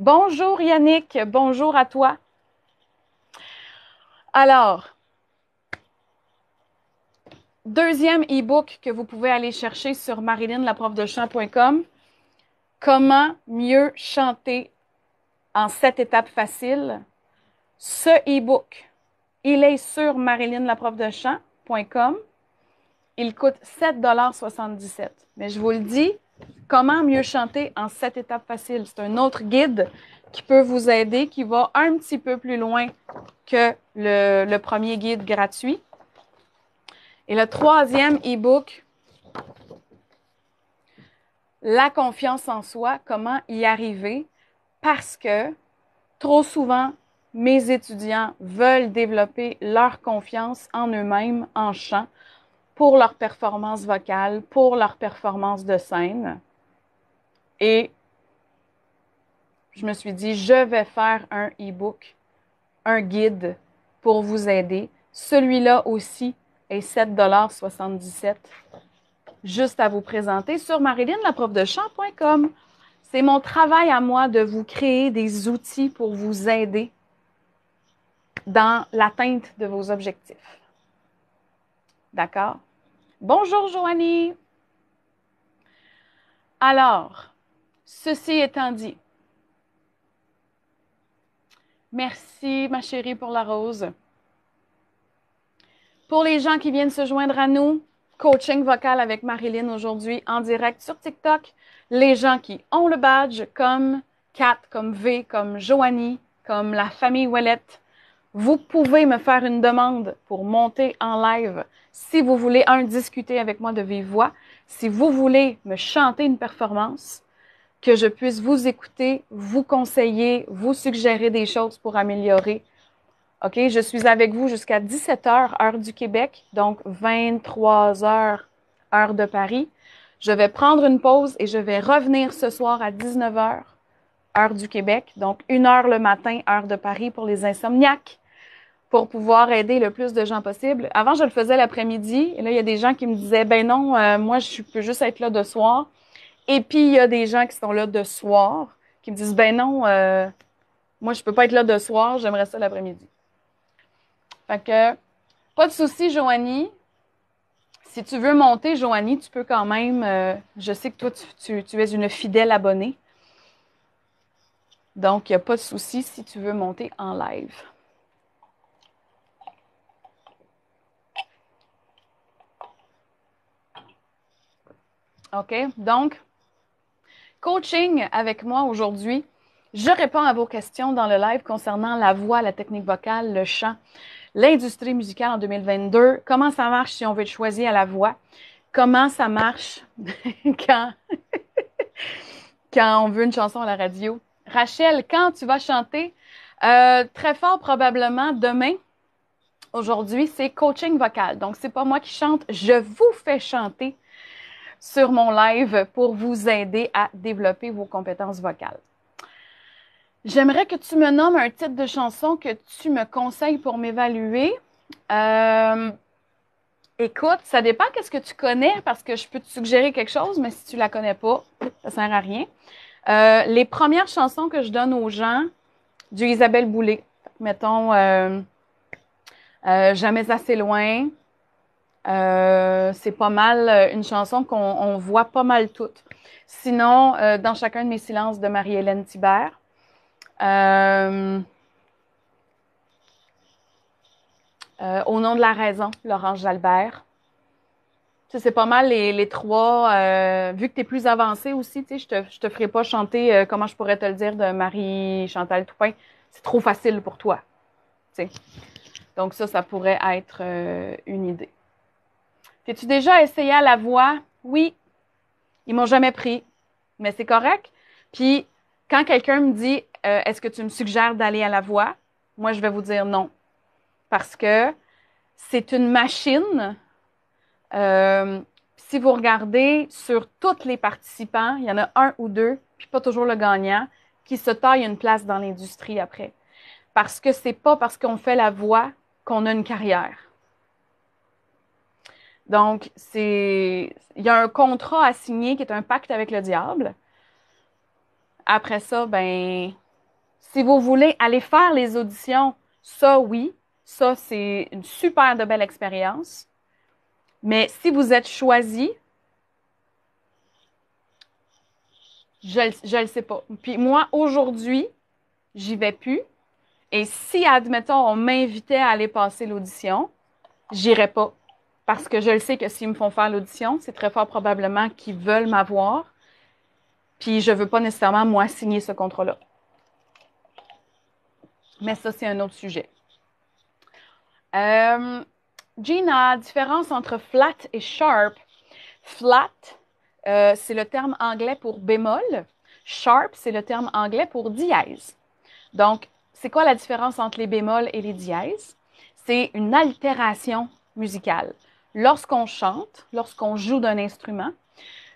Bonjour Yannick, bonjour à toi. Alors, deuxième e-book que vous pouvez aller chercher sur marilynlaprofdechant.com, Comment mieux chanter en 7 étapes faciles? Ce e-book, il est sur marilyneLaprofdeChant.com. Il coûte 7,77 $. Mais je vous le dis, comment mieux chanter en 7 étapes faciles? C'est un autre guide qui peut vous aider, qui va un petit peu plus loin que le premier guide gratuit. Et le troisième e-book, La confiance en soi, comment y arriver, parce que trop souvent, mes étudiants veulent développer leur confiance en eux-mêmes, en chant, pour leur performance vocale, pour leur performance de scène. Et je me suis dit, je vais faire un e-book, un guide pour vous aider. Celui-là aussi est 7,77 $. Juste à vous présenter sur marilyneLaprofdeChant.com. C'est mon travail à moi de vous créer des outils pour vous aider dans l'atteinte de vos objectifs. D'accord? Bonjour, Joanie! Alors, ceci étant dit, merci, ma chérie, pour la rose. Pour les gens qui viennent se joindre à nous, coaching vocal avec Marilyn aujourd'hui en direct sur TikTok. Les gens qui ont le badge, comme Kat, comme V, comme Joanie, comme la famille Ouellette, vous pouvez me faire une demande pour monter en live si vous voulez, discuter avec moi de vive voix, si vous voulez me chanter une performance, que je puisse vous écouter, vous conseiller, vous suggérer des choses pour améliorer. OK, je suis avec vous jusqu'à 17 h, heure du Québec, donc 23 h, heure de Paris. Je vais prendre une pause et je vais revenir ce soir à 19 h, heure du Québec, donc 1 h le matin, heure de Paris pour les insomniaques, pour pouvoir aider le plus de gens possible. Avant, je le faisais l'après-midi et là, il y a des gens qui me disaient « Ben non, moi, je peux juste être là de soir. » Et puis, il y a des gens qui sont là de soir qui me disent « Ben non, moi, je peux pas être là de soir, j'aimerais ça l'après-midi. » Fait que, pas de souci, Joanie. Si tu veux monter, Joanie, tu peux quand même... je sais que toi, tu es une fidèle abonnée. Donc, il n'y a pas de souci si tu veux monter en live. OK? Donc, coaching avec moi aujourd'hui. Je réponds à vos questions dans le live concernant la voix, la technique vocale, le chant, l'industrie musicale en 2022, comment ça marche si on veut être choisi à la voix, comment ça marche quand on veut une chanson à la radio. Rachel, quand tu vas chanter? Très fort probablement demain. Aujourd'hui, c'est coaching vocal. Donc, c'est pas moi qui chante, je vous fais chanter sur mon live pour vous aider à développer vos compétences vocales. J'aimerais que tu me nommes un titre de chanson que tu me conseilles pour m'évaluer. Écoute, ça dépend qu'est-ce que tu connais, parce que je peux te suggérer quelque chose, mais si tu ne la connais pas, ça ne sert à rien. Les premières chansons que je donne aux gens, du Isabelle Boulay. Mettons, Jamais assez loin. C'est pas mal une chanson qu'on voit pas mal toutes. Sinon, Dans chacun de mes silences de Marie-Hélène Thibert. Au nom de la raison, Laurence Jalbert. Tu sais, c'est pas mal les trois. Vu que tu es plus avancée aussi, tu sais, je te ferai pas chanter, comment je pourrais te le dire, de Marie-Chantal Toupin. C'est trop facile pour toi. Tu sais. Donc ça pourrait être une idée. T'es-tu déjà essayé à la voix? Oui. Ils m'ont jamais pris. Mais c'est correct. Puis, quand quelqu'un me dit « Est-ce que tu me suggères d'aller à la voix? » Moi, je vais vous dire non. Parce que c'est une machine. Si vous regardez sur tous les participants, il y en a un ou deux, puis pas toujours le gagnant, qui se taille une place dans l'industrie après. Parce que c'est pas parce qu'on fait la voix qu'on a une carrière. Donc, il y a un contrat à signer qui est un pacte avec le diable. Après ça, ben, si vous voulez aller faire les auditions, ça, oui. Ça, c'est une super de belle expérience. Mais si vous êtes choisi, Je le sais pas. Puis moi, aujourd'hui, j'y vais plus. Et si, admettons, on m'invitait à aller passer l'audition, j'irais pas. Parce que je le sais que s'ils me font faire l'audition, c'est très fort probablement qu'ils veulent m'avoir. Puis je veux pas nécessairement, moi, signer ce contrat-là. Mais ça, c'est un autre sujet. Gina, différence entre flat et sharp. Flat, c'est le terme anglais pour bémol. Sharp, c'est le terme anglais pour dièse. Donc, c'est quoi la différence entre les bémols et les dièses? C'est une altération musicale. Lorsqu'on chante, lorsqu'on joue d'un instrument,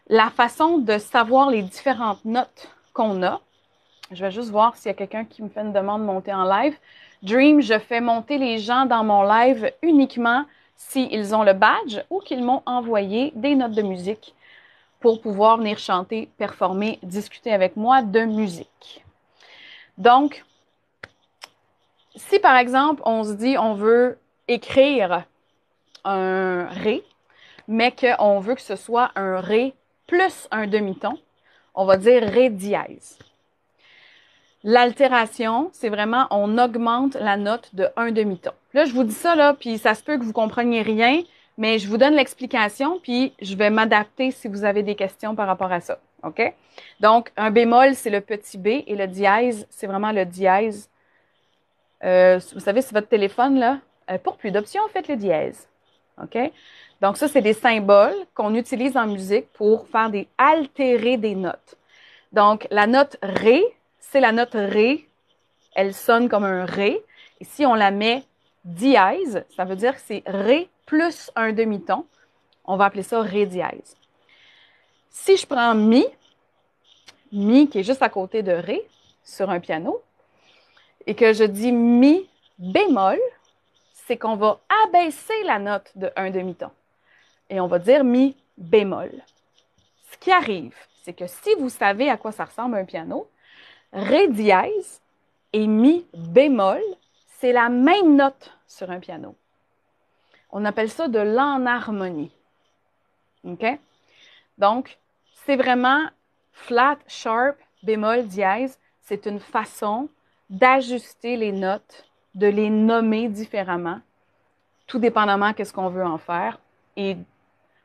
la façon de savoir les différentes notes qu'on a, je vais juste voir s'il y a quelqu'un qui me fait une demande de monter en live. Dream, je fais monter les gens dans mon live uniquement s'ils ont le badge ou qu'ils m'ont envoyé des notes de musique pour pouvoir venir chanter, performer, discuter avec moi de musique. Donc, si par exemple, on se dit on veut écrire un ré, mais qu'on veut que ce soit un ré plus un demi-ton, on va dire ré dièse. L'altération, c'est vraiment on augmente la note de un demi-ton. Là, je vous dis ça, là, puis ça se peut que vous compreniez rien, mais je vous donne l'explication, puis je vais m'adapter si vous avez des questions par rapport à ça. OK? Donc, un bémol, c'est le petit b, et le dièse, c'est vraiment le dièse. Vous savez, c'est votre téléphone, là. Pour plus d'options, faites le dièse. OK? Donc, ça, c'est des symboles qu'on utilise en musique pour faire des altérer des notes. Donc, la note ré, c'est la note ré, elle sonne comme un ré. Et si on la met dièse, ça veut dire que c'est ré plus un demi-ton. On va appeler ça ré dièse. Si je prends mi qui est juste à côté de ré sur un piano, et que je dis mi bémol, c'est qu'on va abaisser la note de un demi-ton. Et on va dire mi bémol. Ce qui arrive, c'est que si vous savez à quoi ça ressemble un piano, ré dièse et mi bémol, c'est la même note sur un piano. On appelle ça de l'enharmonie. OK? Donc, c'est vraiment flat, sharp, bémol, dièse. C'est une façon d'ajuster les notes, de les nommer différemment, tout dépendamment de ce qu'on veut en faire. Et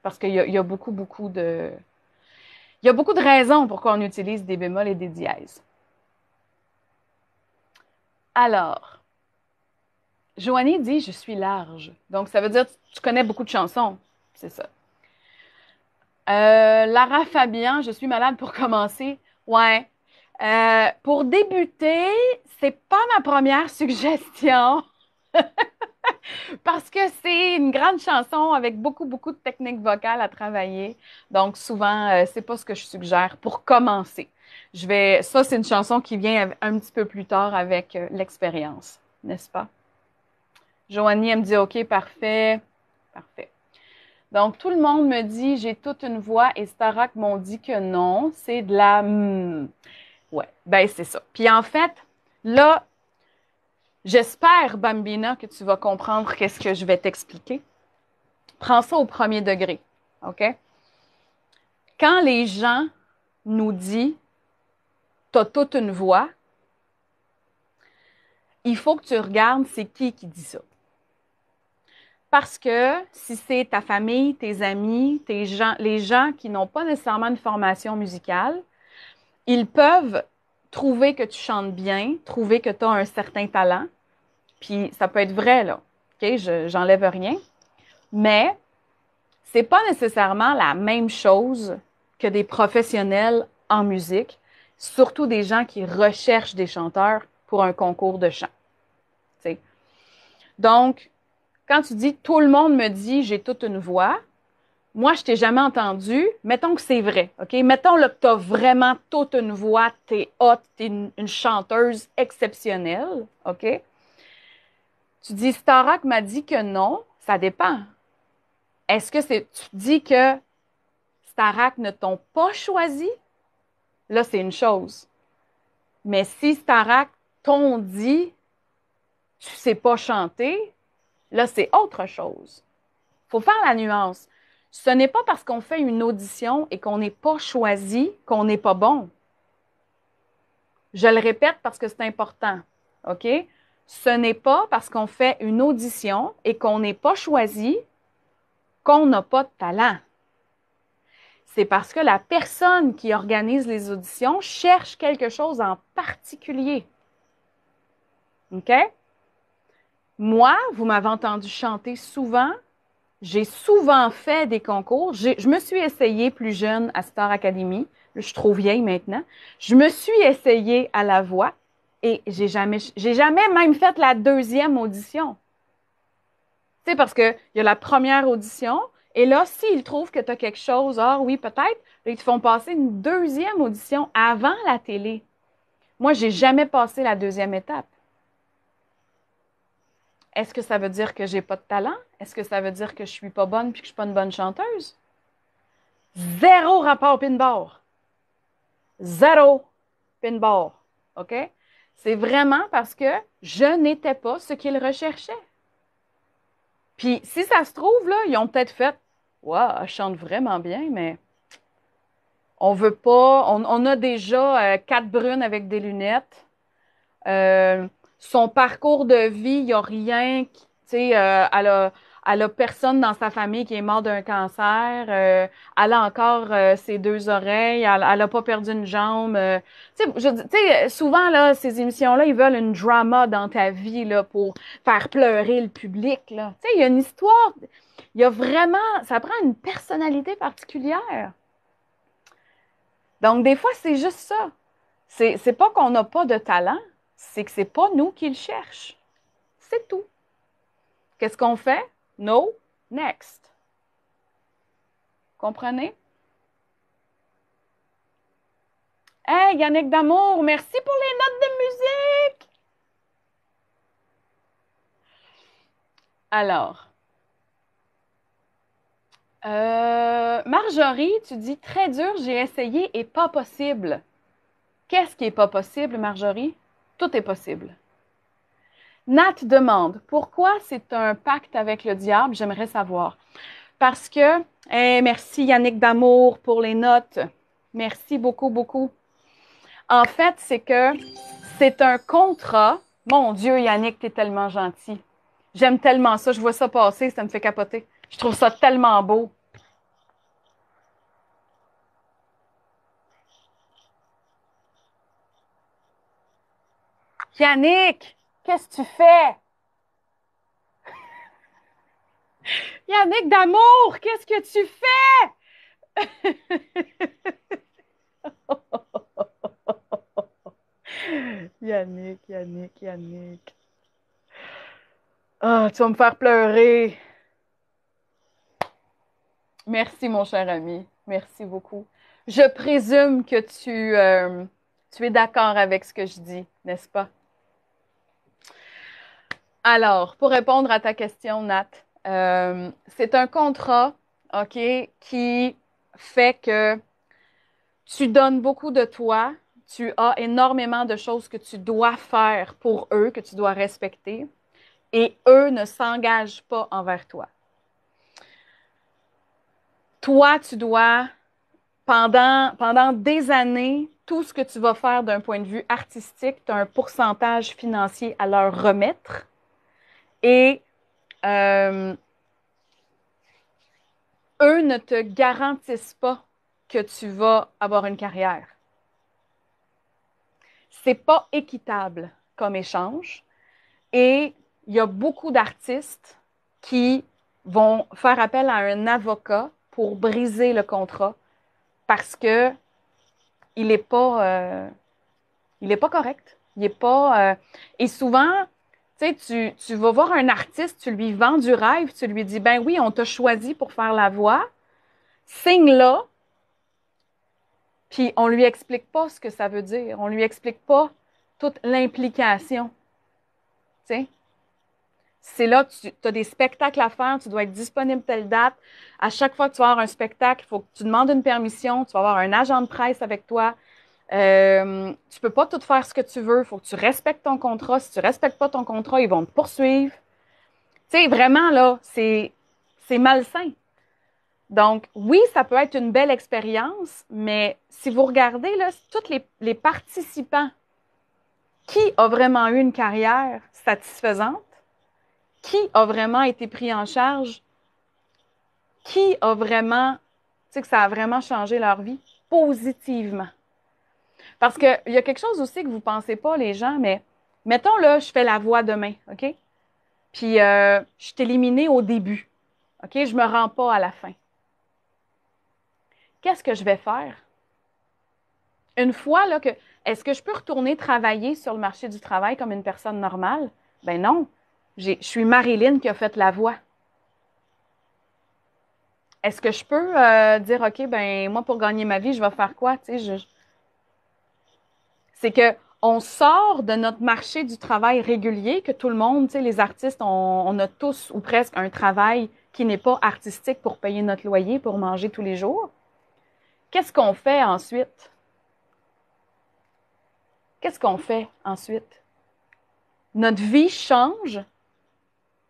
parce qu'il y a beaucoup de... Il y a beaucoup de raisons pourquoi on utilise des bémols et des dièses. Alors, Joanie dit « Je suis large ». Donc, ça veut dire « Tu connais beaucoup de chansons ». C'est ça. Lara Fabian, « Je suis malade pour commencer ». Ouais. Pour débuter, c'est pas ma première suggestion. Parce que c'est une grande chanson avec beaucoup de techniques vocales à travailler. Donc, souvent, c'est pas ce que je suggère pour commencer. Ça, c'est une chanson qui vient un petit peu plus tard avec l'expérience, n'est-ce pas? Joanie, elle me dit « OK, parfait. » Parfait. Donc, tout le monde me dit « J'ai toute une voix » et Starak m'ont dit que non. C'est de la... Ouais, ben c'est ça. Puis en fait, là, j'espère, Bambina, que tu vas comprendre qu'est-ce que je vais t'expliquer. Prends ça au premier degré, OK? Quand les gens nous disent « T'as toute une voix », il faut que tu regardes c'est qui dit ça. Parce que si c'est ta famille, tes amis, les gens qui n'ont pas nécessairement une formation musicale, ils peuvent trouver que tu chantes bien, trouver que tu as un certain talent, puis ça peut être vrai, là, OK? J'enlève rien, mais c'est pas nécessairement la même chose que des professionnels en musique, surtout des gens qui recherchent des chanteurs pour un concours de chant. T'sais. Donc, quand tu dis « tout le monde me dit j'ai toute une voix », moi, je t'ai jamais entendu, mettons que c'est vrai, OK? Mettons là, que tu as vraiment toute une voix, tu es hot, tu es une chanteuse exceptionnelle, OK? Tu dis « Starak m'a dit que non », ça dépend. Est-ce que tu dis que Starak ne t'ont pas choisi? Là, c'est une chose. Mais si Starak t'ont dit « tu ne sais pas chanter », là, c'est autre chose. Il faut faire la nuance. Ce n'est pas parce qu'on fait une audition et qu'on n'est pas choisi qu'on n'est pas bon. Je le répète parce que c'est important, OK? Ce n'est pas parce qu'on fait une audition et qu'on n'est pas choisi qu'on n'a pas de talent. C'est parce que la personne qui organise les auditions cherche quelque chose en particulier. OK? Moi, vous m'avez entendu chanter souvent. J'ai souvent fait des concours. Je me suis essayée plus jeune à Star Academy. Je suis trop vieille maintenant. Je me suis essayée à La Voix et j'ai jamais même fait la deuxième audition. Tu sais, parce qu'il y a la première audition et là, s'ils trouvent que tu as quelque chose, ah oui, peut-être, ils te font passer une deuxième audition avant la télé. Moi, j'ai jamais passé la deuxième étape. Est-ce que ça veut dire que j'ai pas de talent? Est-ce que ça veut dire que je suis pas bonne puis que je suis pas une bonne chanteuse? Zéro rapport pin-bar. Zéro pin-bar. OK? C'est vraiment parce que je n'étais pas ce qu'ils recherchaient. Puis si ça se trouve, là, ils ont peut-être fait « Wow, elle chante vraiment bien, mais on veut pas... On a déjà quatre brunes avec des lunettes. Son parcours de vie, il n'y a rien, tu sais, elle a personne dans sa famille qui est mort d'un cancer, elle a encore ses deux oreilles, elle n'a pas perdu une jambe. Tu sais, souvent, là, ces émissions-là, ils veulent une drama dans ta vie, là, pour faire pleurer le public, là. Tu sais, il y a une histoire, il y a vraiment, ça prend une personnalité particulière. Donc, des fois, c'est juste ça. C'est pas qu'on n'a pas de talent, c'est que ce n'est pas nous qui le cherchent. C'est tout. Qu'est-ce qu'on fait? No, next. Comprenez? Hey, Yannick D'Amour, merci pour les notes de musique! Alors, Marjorie, tu dis « Très dur, j'ai essayé et pas possible ». Qu'est-ce qui n'est pas possible, Marjorie? Tout est possible. Nat demande, pourquoi c'est un pacte avec le diable? J'aimerais savoir. Parce que, merci Yannick D'Amour pour les notes. Merci beaucoup, beaucoup. En fait, c'est que c'est un contrat. Mon Dieu, Yannick, t'es tellement gentil. J'aime tellement ça. Je vois ça passer, ça me fait capoter. Je trouve ça tellement beau. Yannick, qu'est-ce que tu fais? Yannick D'Amour, qu'est-ce que tu fais? Yannick. Ah, tu vas me faire pleurer. Merci, mon cher ami. Merci beaucoup. Je présume que tu es d'accord avec ce que je dis, n'est-ce pas? Alors, pour répondre à ta question, Nat, c'est un contrat, OK, qui fait que tu donnes beaucoup de toi, tu as énormément de choses que tu dois faire pour eux, que tu dois respecter, et eux ne s'engagent pas envers toi. Toi, tu dois, pendant des années, tout ce que tu vas faire d'un point de vue artistique, tu as un pourcentage financier à leur remettre. Et eux ne te garantissent pas que tu vas avoir une carrière. C'est pas équitable comme échange. Et il y a beaucoup d'artistes qui vont faire appel à un avocat pour briser le contrat parce que il n'est pas correct. Il est pas... et souvent... Tu sais, tu vas voir un artiste, tu lui vends du rêve, tu lui dis « Ben oui, on t'a choisi pour faire La Voix, signe là. » Puis on lui explique pas ce que ça veut dire. On lui explique pas toute l'implication. Tu sais, c'est là, tu as des spectacles à faire, tu dois être disponible telle date. À chaque fois que tu vas avoir un spectacle, il faut que tu demandes une permission, tu vas avoir un agent de presse avec toi. Tu peux pas tout faire ce que tu veux, il faut que tu respectes ton contrat. Si tu respectes pas ton contrat, ils vont te poursuivre. Tu sais, vraiment, là, c'est malsain. Donc, oui, ça peut être une belle expérience, mais si vous regardez, là, tous les participants qui a vraiment eu une carrière satisfaisante? Qui a vraiment été pris en charge? Qui a vraiment, tu sais, que ça a vraiment changé leur vie positivement? Parce qu'il y a quelque chose aussi que vous ne pensez pas, les gens, mais mettons, là, je fais la voix demain, OK? Puis, je suis éliminée au début, OK? Je ne me rends pas à la fin. Qu'est-ce que je vais faire? Une fois, là, que est-ce que je peux retourner travailler sur le marché du travail comme une personne normale? Ben non. Je suis Marilyn qui a fait la voix. Est-ce que je peux dire, OK, ben moi, pour gagner ma vie, je vais faire quoi? Tu sais, c'est qu'on sort de notre marché du travail régulier, que tout le monde, tu sais, les artistes, on a tous ou presque un travail qui n'est pas artistique pour payer notre loyer, pour manger tous les jours. Qu'est-ce qu'on fait ensuite? Qu'est-ce qu'on fait ensuite? Notre vie change,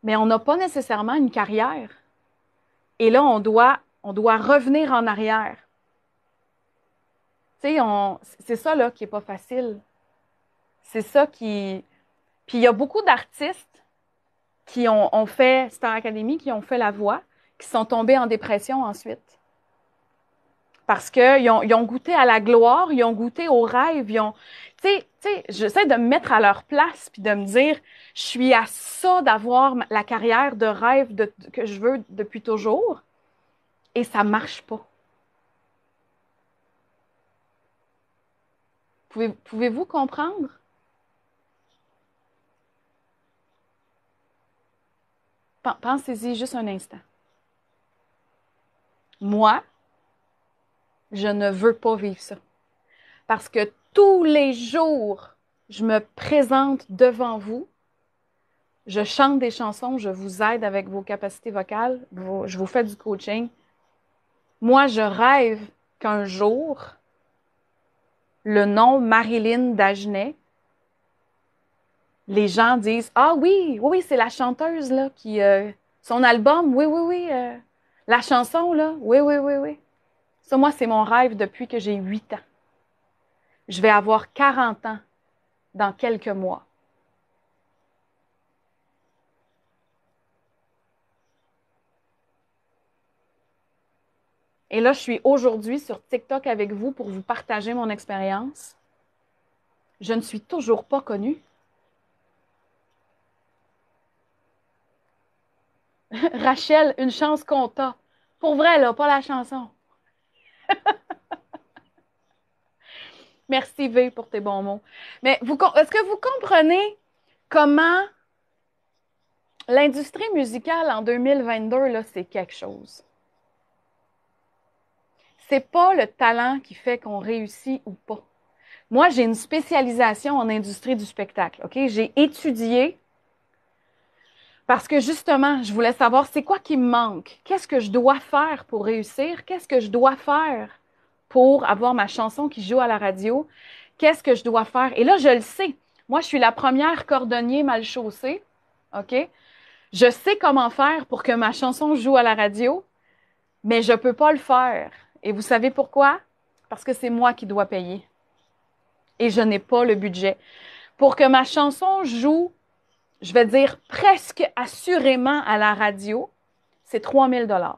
mais on n'a pas nécessairement une carrière. Et là, on doit revenir en arrière. Tu sais, c'est ça là, qui n'est pas facile. C'est ça qui... Puis il y a beaucoup d'artistes qui ont fait Star Academy, qui ont fait La Voix, qui sont tombés en dépression ensuite. Parce qu'ils ont goûté à la gloire, ils ont goûté aux rêves, ils ont... Tu sais, j'essaie de me mettre à leur place puis de me dire, je suis à ça d'avoir la carrière de rêve que je veux depuis toujours, et ça ne marche pas. Pouvez-vous comprendre? Pensez-y juste un instant. Moi, je ne veux pas vivre ça. Parce que tous les jours, je me présente devant vous, je chante des chansons, je vous aide avec vos capacités vocales, je vous fais du coaching. Moi, je rêve qu'un jour, le nom Marilyn Dagenais, les gens disent « Ah oui, c'est la chanteuse, là, qui... son album, oui, la chanson, là, oui. » Ça, moi, c'est mon rêve depuis que j'ai 8 ans. Je vais avoir 40 ans dans quelques mois. Et là, je suis aujourd'hui sur TikTok avec vous pour vous partager mon expérience. Je ne suis toujours pas connue. Rachel, une chance qu'on t'a. Pour vrai, là, pas la chanson. Merci V pour tes bons mots. Mais est-ce que vous comprenez comment l'industrie musicale en 2022, là, c'est quelque chose? C'est pas le talent qui fait qu'on réussit ou pas. Moi, j'ai une spécialisation en industrie du spectacle, OK? J'ai étudié parce que, justement, je voulais savoir c'est quoi qui me manque? Qu'est-ce que je dois faire pour réussir? Qu'est-ce que je dois faire pour avoir ma chanson qui joue à la radio? Qu'est-ce que je dois faire? Et là, je le sais. Moi, je suis la première cordonnier mal chaussée, OK? Je sais comment faire pour que ma chanson joue à la radio, mais je ne peux pas le faire. Et vous savez pourquoi? Parce que c'est moi qui dois payer. Et je n'ai pas le budget. Pour que ma chanson joue, je vais dire presque assurément à la radio, c'est 3 000 $.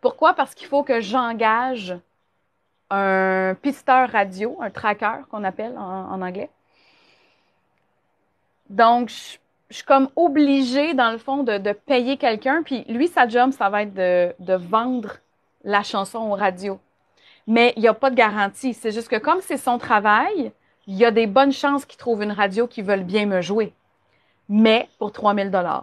Pourquoi? Parce qu'il faut que j'engage un pisteur radio, un tracker qu'on appelle en anglais. Donc, je suis comme obligée, dans le fond, de payer quelqu'un. Puis lui, sa job, ça va être de vendre la chanson aux radios. Mais il n'y a pas de garantie. C'est juste que comme c'est son travail, il y a des bonnes chances qu'il trouve une radio qui veulent bien me jouer. Mais pour 3 000 $.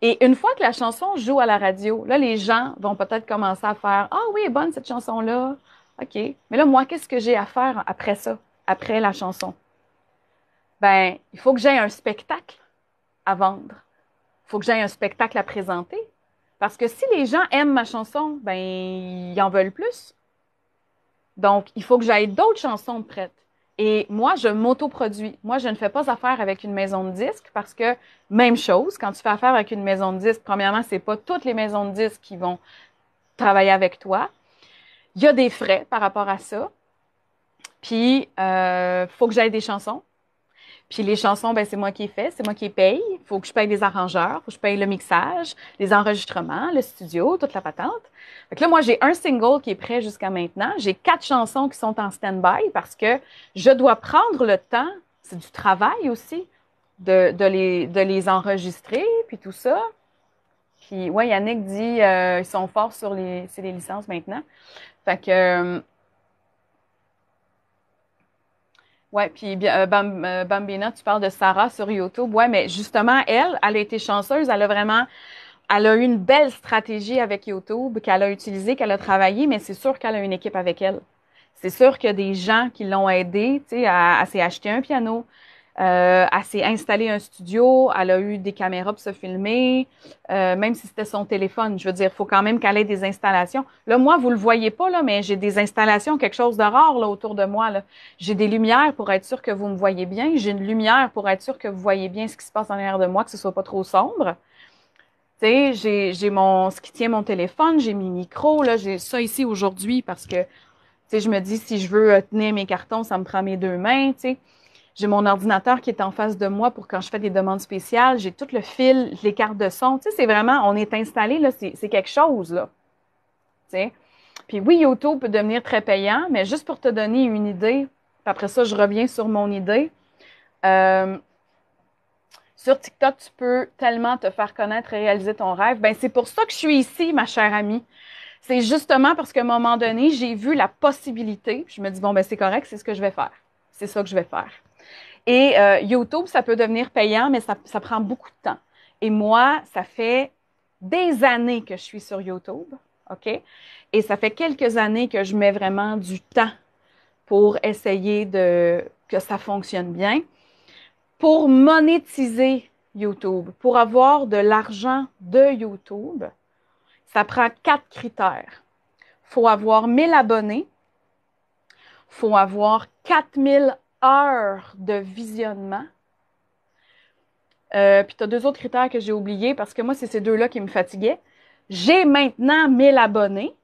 Et une fois que la chanson joue à la radio, là, les gens vont peut-être commencer à faire « Ah oui, bonne cette chanson-là. OK. Mais là, moi, qu'est-ce que j'ai à faire après ça, après la chanson? » Ben, il faut que j'aie un spectacle à vendre. Il faut que j'aie un spectacle à présenter. Parce que si les gens aiment ma chanson, ben, ils en veulent plus. Donc, il faut que j'aie d'autres chansons de prêtes. Et moi, je m'autoproduis. Moi, je ne fais pas affaire avec une maison de disques parce que, même chose, quand tu fais affaire avec une maison de disques, premièrement, ce n'est pas toutes les maisons de disques qui vont travailler avec toi. Il y a des frais par rapport à ça. Puis, faut que j'aille des chansons. Puis les chansons, ben c'est moi qui les fais, c'est moi qui les paye. Faut que je paye des arrangeurs, faut que je paye le mixage, les enregistrements, le studio, toute la patente. Fait que là, moi, j'ai un single qui est prêt jusqu'à maintenant. J'ai 4 chansons qui sont en stand-by parce que je dois prendre le temps, c'est du travail aussi, de les enregistrer, puis tout ça. Puis, ouais, Yannick dit, ils sont forts sur les licences maintenant. Fait que... ouais, puis Bambina, tu parles de Sarah sur YouTube. Ouais, mais justement, elle a été chanceuse. Elle a eu une belle stratégie avec YouTube qu'elle a utilisée, qu'elle a travaillée, mais c'est sûr qu'elle a une équipe avec elle. C'est sûr qu'il y a des gens qui l'ont aidée, tu sais, à s'acheter un piano, à s'installer un studio, elle a eu des caméras pour se filmer, même si c'était son téléphone. Je veux dire, il faut quand même qu'elle ait des installations. Là, moi, vous le voyez pas, là, mais j'ai des installations, quelque chose de rare là, autour de moi. J'ai des lumières pour être sûre que vous me voyez bien. J'ai une lumière pour être sûre que vous voyez bien ce qui se passe en arrière de moi, que ce soit pas trop sombre. Tu sais, j'ai ce qui tient mon téléphone, j'ai mes micros, là, j'ai ça ici aujourd'hui parce que, tu sais, je me dis, si je veux tenir mes cartons, ça me prend mes 2 mains, tu sais. J'ai mon ordinateur qui est en face de moi pour quand je fais des demandes spéciales. J'ai tout le fil, les cartes de son. Tu sais, c'est vraiment, on est installé, là, c'est quelque chose, là. Tu sais. Puis oui, YouTube peut devenir très payant, mais juste pour te donner une idée, puis après ça, je reviens sur mon idée. Sur TikTok, tu peux tellement te faire connaître et réaliser ton rêve. Ben c'est pour ça que je suis ici, ma chère amie. C'est justement parce qu'à un moment donné, j'ai vu la possibilité. Puis je me dis, bon, ben c'est correct, c'est ce que je vais faire. C'est ça que je vais faire. Et YouTube, ça peut devenir payant, mais ça prend beaucoup de temps. Et moi, ça fait des années que je suis sur YouTube, OK? Et ça fait quelques années que je mets vraiment du temps pour essayer que ça fonctionne bien. Pour monétiser YouTube, pour avoir de l'argent de YouTube, ça prend 4 critères. Il faut avoir 1000 abonnés, il faut avoir 4000 heures de visionnement. Puis, tu as 2 autres critères que j'ai oubliés parce que moi, c'est ces 2-là qui me fatiguaient. J'ai maintenant 1000 abonnés,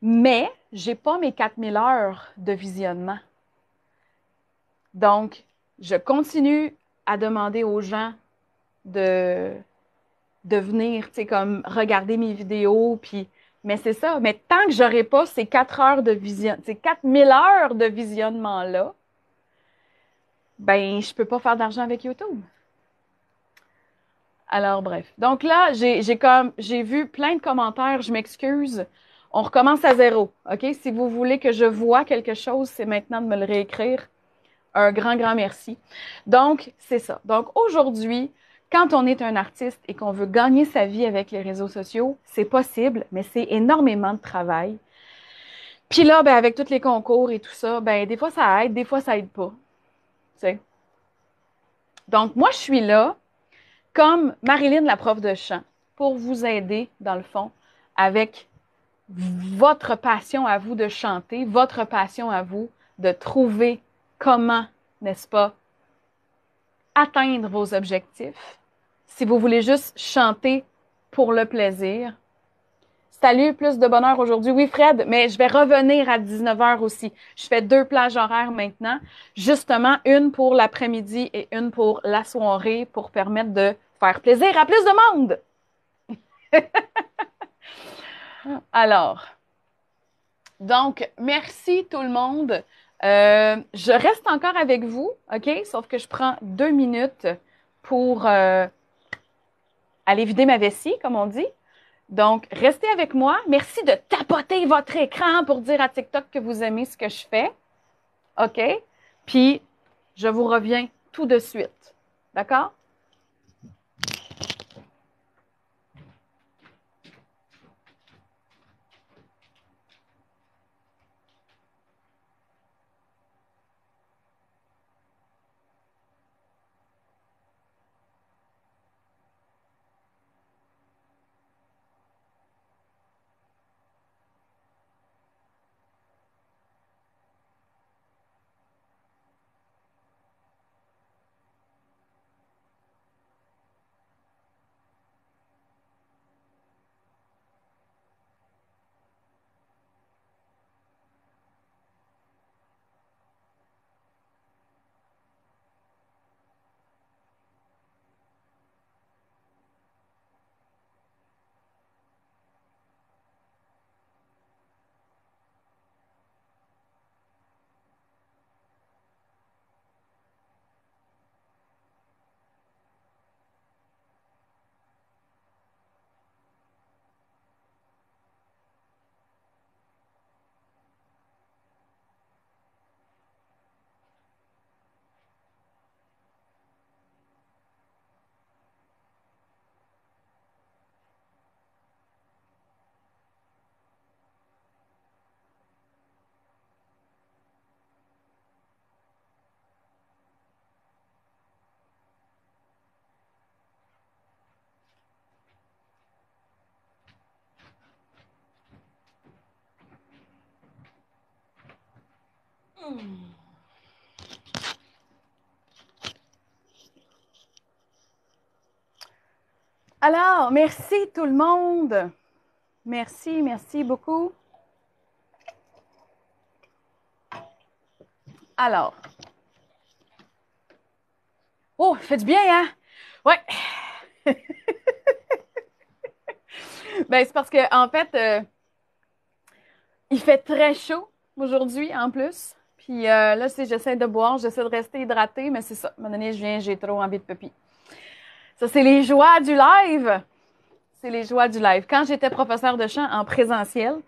mais j'ai pas mes 4000 heures de visionnement. Donc, je continue à demander aux gens de venir, tu sais, comme regarder mes vidéos, puis... Mais c'est ça. Mais tant que j'aurai pas ces 4000 heures de visionnement-là, ben, je peux pas faire d'argent avec YouTube. Alors, bref. Donc là, j'ai vu plein de commentaires. Je m'excuse. On recommence à 0. OK? Si vous voulez que je voie quelque chose, c'est maintenant de me le réécrire. Un grand, grand merci. Donc, c'est ça. Donc, aujourd'hui... Quand on est un artiste et qu'on veut gagner sa vie avec les réseaux sociaux, c'est possible, mais c'est énormément de travail. Puis là, ben, avec tous les concours et tout ça, ben, des fois ça aide, des fois ça aide pas. Tu sais. Donc moi, je suis là, comme Marilyn, la prof de chant, pour vous aider, dans le fond, avec votre passion à vous de chanter, votre passion à vous de trouver comment, n'est-ce pas, atteindre vos objectifs. Si vous voulez juste chanter pour le plaisir. Salut, plus de bonheur aujourd'hui. Oui, Fred, mais je vais revenir à 19h aussi. Je fais 2 plages horaires maintenant. Justement, une pour l'après-midi et une pour la soirée pour permettre de faire plaisir à plus de monde. Alors, donc, merci tout le monde. Je reste encore avec vous, OK? Sauf que je prends 2 minutes pour aller vider ma vessie, comme on dit. Donc, restez avec moi. Merci de tapoter votre écran pour dire à TikTok que vous aimez ce que je fais. OK? Puis, je vous reviens tout de suite. D'accord? Alors, merci tout le monde. Merci, merci beaucoup. Alors. Oh, ça fait du bien, hein? Ouais. Ben, c'est parce que, en fait, il fait très chaud aujourd'hui, en plus. Puis là, si j'essaie de boire, j'essaie de rester hydratée, mais c'est ça. À un moment donné, j'ai trop envie de pipi. Ça, c'est les joies du live. C'est les joies du live. Quand j'étais professeure de chant en présentiel,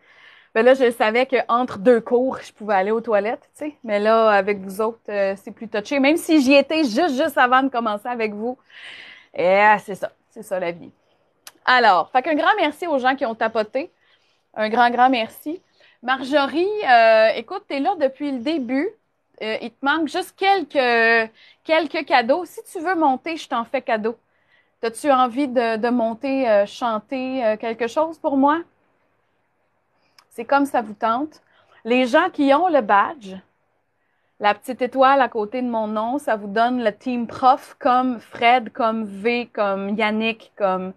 ben là, je savais qu'entre deux cours, je pouvais aller aux toilettes, tu sais. Mais là, avec vous autres, c'est plus touché. Même si j'y étais juste avant de commencer avec vous. Et c'est ça la vie. Alors, fait qu'un grand merci aux gens qui ont tapoté. Un grand merci. Marjorie, écoute, t'es là depuis le début. Il te manque juste quelques cadeaux. Si tu veux monter, je t'en fais cadeau. As-tu envie de monter, chanter quelque chose pour moi? C'est comme ça vous tente. Les gens qui ont le badge, la petite étoile à côté de mon nom, ça vous donne le team prof comme Fred, comme V, comme Yannick, comme...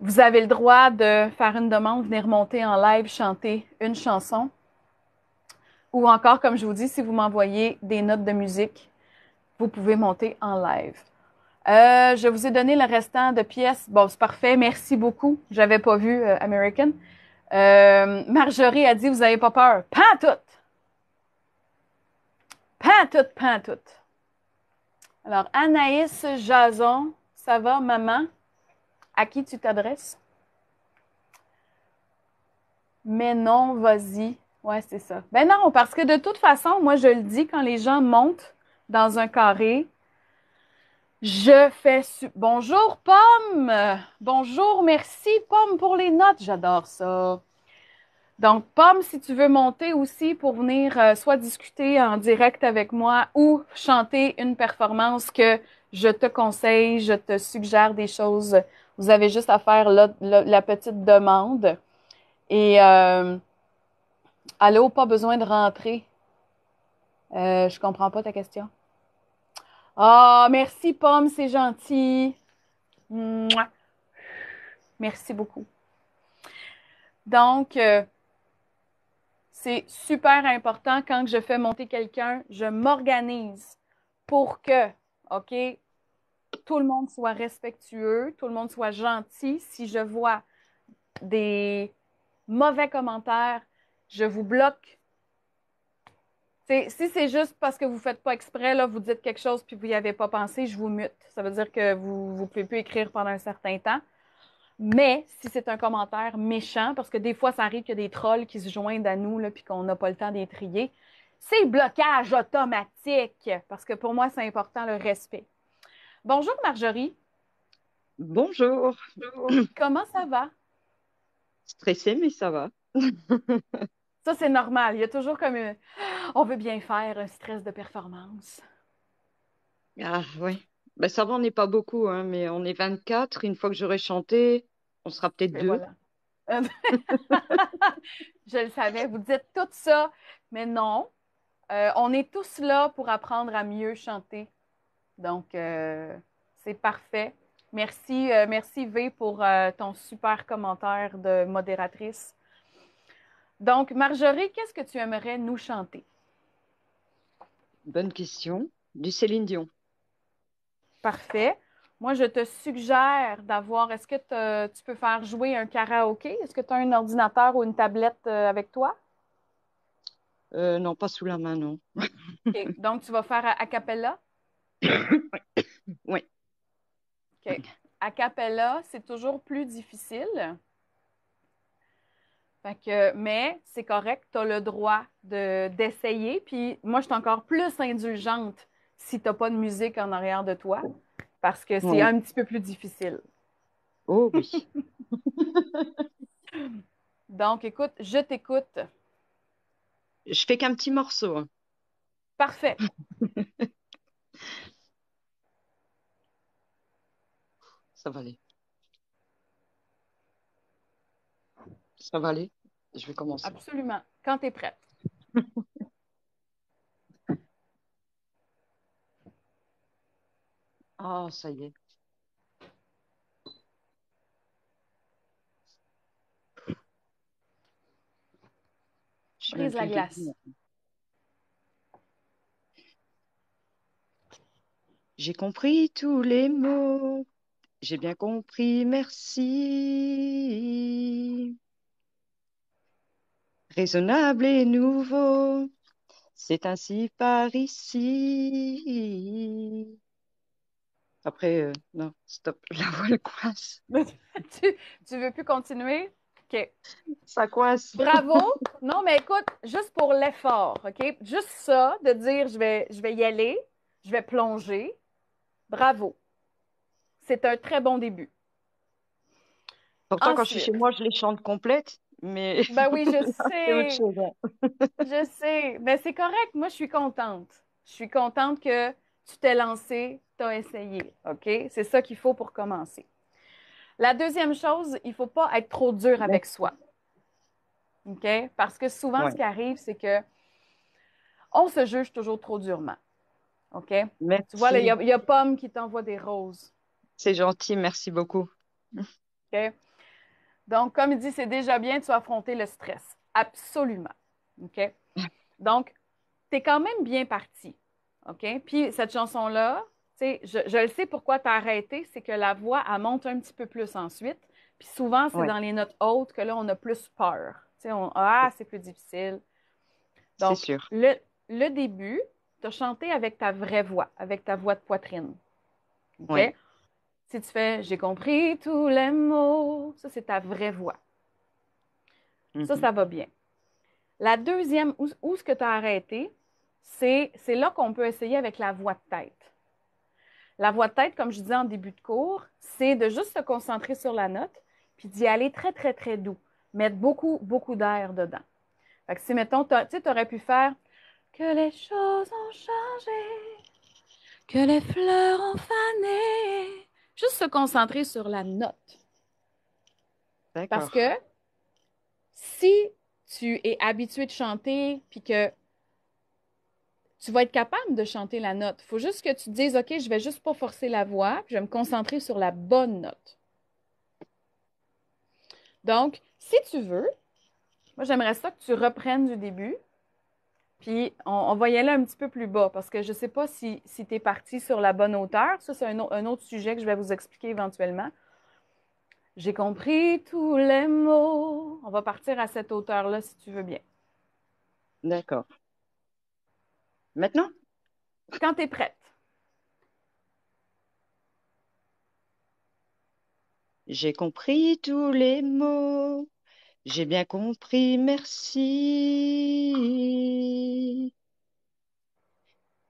Vous avez le droit de faire une demande, venir monter en live, chanter une chanson. Ou encore, comme je vous dis, si vous m'envoyez des notes de musique, vous pouvez monter en live. Je vous ai donné le restant de pièces. Bon, c'est parfait. Merci beaucoup. J'avais pas vu American. Marjorie a dit, vous n'avez pas peur. Pantoute! Pantoute, pantoute. Alors, Anaïs Jason, ça va, maman? À qui tu t'adresses? Mais non, vas-y. Ouais, c'est ça. Ben non, parce que de toute façon, moi, je le dis, quand les gens montent dans un carré, je fais... Bonjour, Pomme! Bonjour, merci, Pomme, pour les notes. J'adore ça. Donc, Pomme, si tu veux monter aussi pour venir soit discuter en direct avec moi ou chanter une performance que je te conseille, je te suggère des choses, vous avez juste à faire la petite demande. Et allô, pas besoin de rentrer. Je comprends pas ta question. Ah, oh, merci, Pomme, c'est gentil. Mouah. Merci beaucoup. Donc, c'est super important quand je fais monter quelqu'un, je m'organise pour que, OK, tout le monde soit respectueux, tout le monde soit gentil. Si je vois des mauvais commentaires, je vous bloque. Si c'est juste parce que vous ne faites pas exprès, là, vous dites quelque chose puis vous n'y avez pas pensé, je vous mute. Ça veut dire que vous ne pouvez plus écrire pendant un certain temps. Mais si c'est un commentaire méchant, parce que des fois, ça arrive qu'il y a des trolls qui se joignent à nous là, puis qu'on n'a pas le temps d'y trier, c'est blocage automatique. Parce que pour moi, c'est important le respect. Bonjour Marjorie. Bonjour. Comment ça va? Stressée, mais ça va. Ça, c'est normal. Il y a toujours comme une... On veut bien faire un stress de performance. Ah oui. Ben, ça va, on n'est pas beaucoup, hein, mais on est 24. Une fois que j'aurai chanté, on sera peut-être deux. Voilà. Je le savais. Vous dites tout ça, mais non. On est tous là pour apprendre à mieux chanter. Donc, c'est parfait. Merci, merci V pour ton super commentaire de modératrice. Donc, Marjorie, qu'est-ce que tu aimerais nous chanter? Bonne question. Du Céline Dion. Parfait. Moi, je te suggère d'avoir... Est-ce que tu peux faire jouer un karaoké? Est-ce que tu as un ordinateur ou une tablette avec toi? Non, pas sous la main, non. Okay. Donc, tu vas faire a cappella? Oui. OK. A cappella, c'est toujours plus difficile. Fait que, mais c'est correct, tu as le droit d'essayer. Puis moi, je suis encore plus indulgente si tu n'as pas de musique en arrière de toi, parce que c'est un petit peu plus difficile. Oh oui! Donc, écoute, je t'écoute. Je fais qu'un petit morceau. Parfait! Ça va aller. Ça va aller? Je vais commencer. Absolument. Quand tu es prête. Ah, oh, ça y est. Je prise la glace. J'ai compris tous les mots. J'ai bien compris, merci. Raisonnable et nouveau, c'est ainsi par ici. Après, non, stop, la voix le coince. Tu veux plus continuer? OK. Ça coince. Bravo. Non, mais écoute, juste pour l'effort, OK? Juste ça, de dire je vais y aller, je vais plonger. Bravo. C'est un très bon début. Pourtant, ensuite, quand je suis chez moi, je les chante complètes. Mais... Ben oui, je sais. Je sais. Mais c'est correct. Moi, je suis contente. Je suis contente que tu t'es lancée, tu as essayé. OK? C'est ça qu'il faut pour commencer. La deuxième chose, il ne faut pas être trop dur avec soi. OK? Parce que souvent, ce qui arrive, c'est que on se juge toujours trop durement. OK? Merci. Tu vois, il y a Pomme qui t'envoie des roses. C'est gentil. Merci beaucoup. OK? Donc, comme il dit, c'est déjà bien, tu as affronté le stress. Absolument. OK? Donc, tu es quand même bien parti. OK? Puis, cette chanson-là, tu sais, je le sais pourquoi tu as arrêté, c'est que la voix, elle monte un petit peu plus ensuite. Puis, souvent, c'est dans les notes hautes que là, on a plus peur. Tu sais, c'est plus difficile. Donc, c'est sûr. Le début, tu as chanté avec ta voix de poitrine. OK? Oui. Si tu fais « J'ai compris tous les mots », ça, c'est ta vraie voix. Ça va bien. La deuxième, où ce que tu as arrêté, c'est là qu'on peut essayer avec la voix de tête. La voix de tête, comme je disais en début de cours, c'est de juste se concentrer sur la note puis d'y aller très, très, très doux. Mettre beaucoup, beaucoup d'air dedans. Fait que si, mettons, tu aurais pu faire « Que les choses ont changé, que les fleurs ont fané ». Juste se concentrer sur la note. D'accord. Parce que si tu es habitué de chanter puis que tu vas être capable de chanter la note, il faut juste que tu te dises « OK, je vais juste pas forcer la voix, puis je vais me concentrer sur la bonne note. » Donc, si tu veux, moi j'aimerais ça que tu reprennes du début puis on va y aller un petit peu plus bas parce que je ne sais pas si tu es parti sur la bonne hauteur. Ça, c'est un autre sujet que je vais vous expliquer éventuellement. J'ai compris tous les mots. On va partir à cette hauteur-là si tu veux bien. D'accord. Maintenant? Quand tu es prête. J'ai compris tous les mots. J'ai bien compris, merci.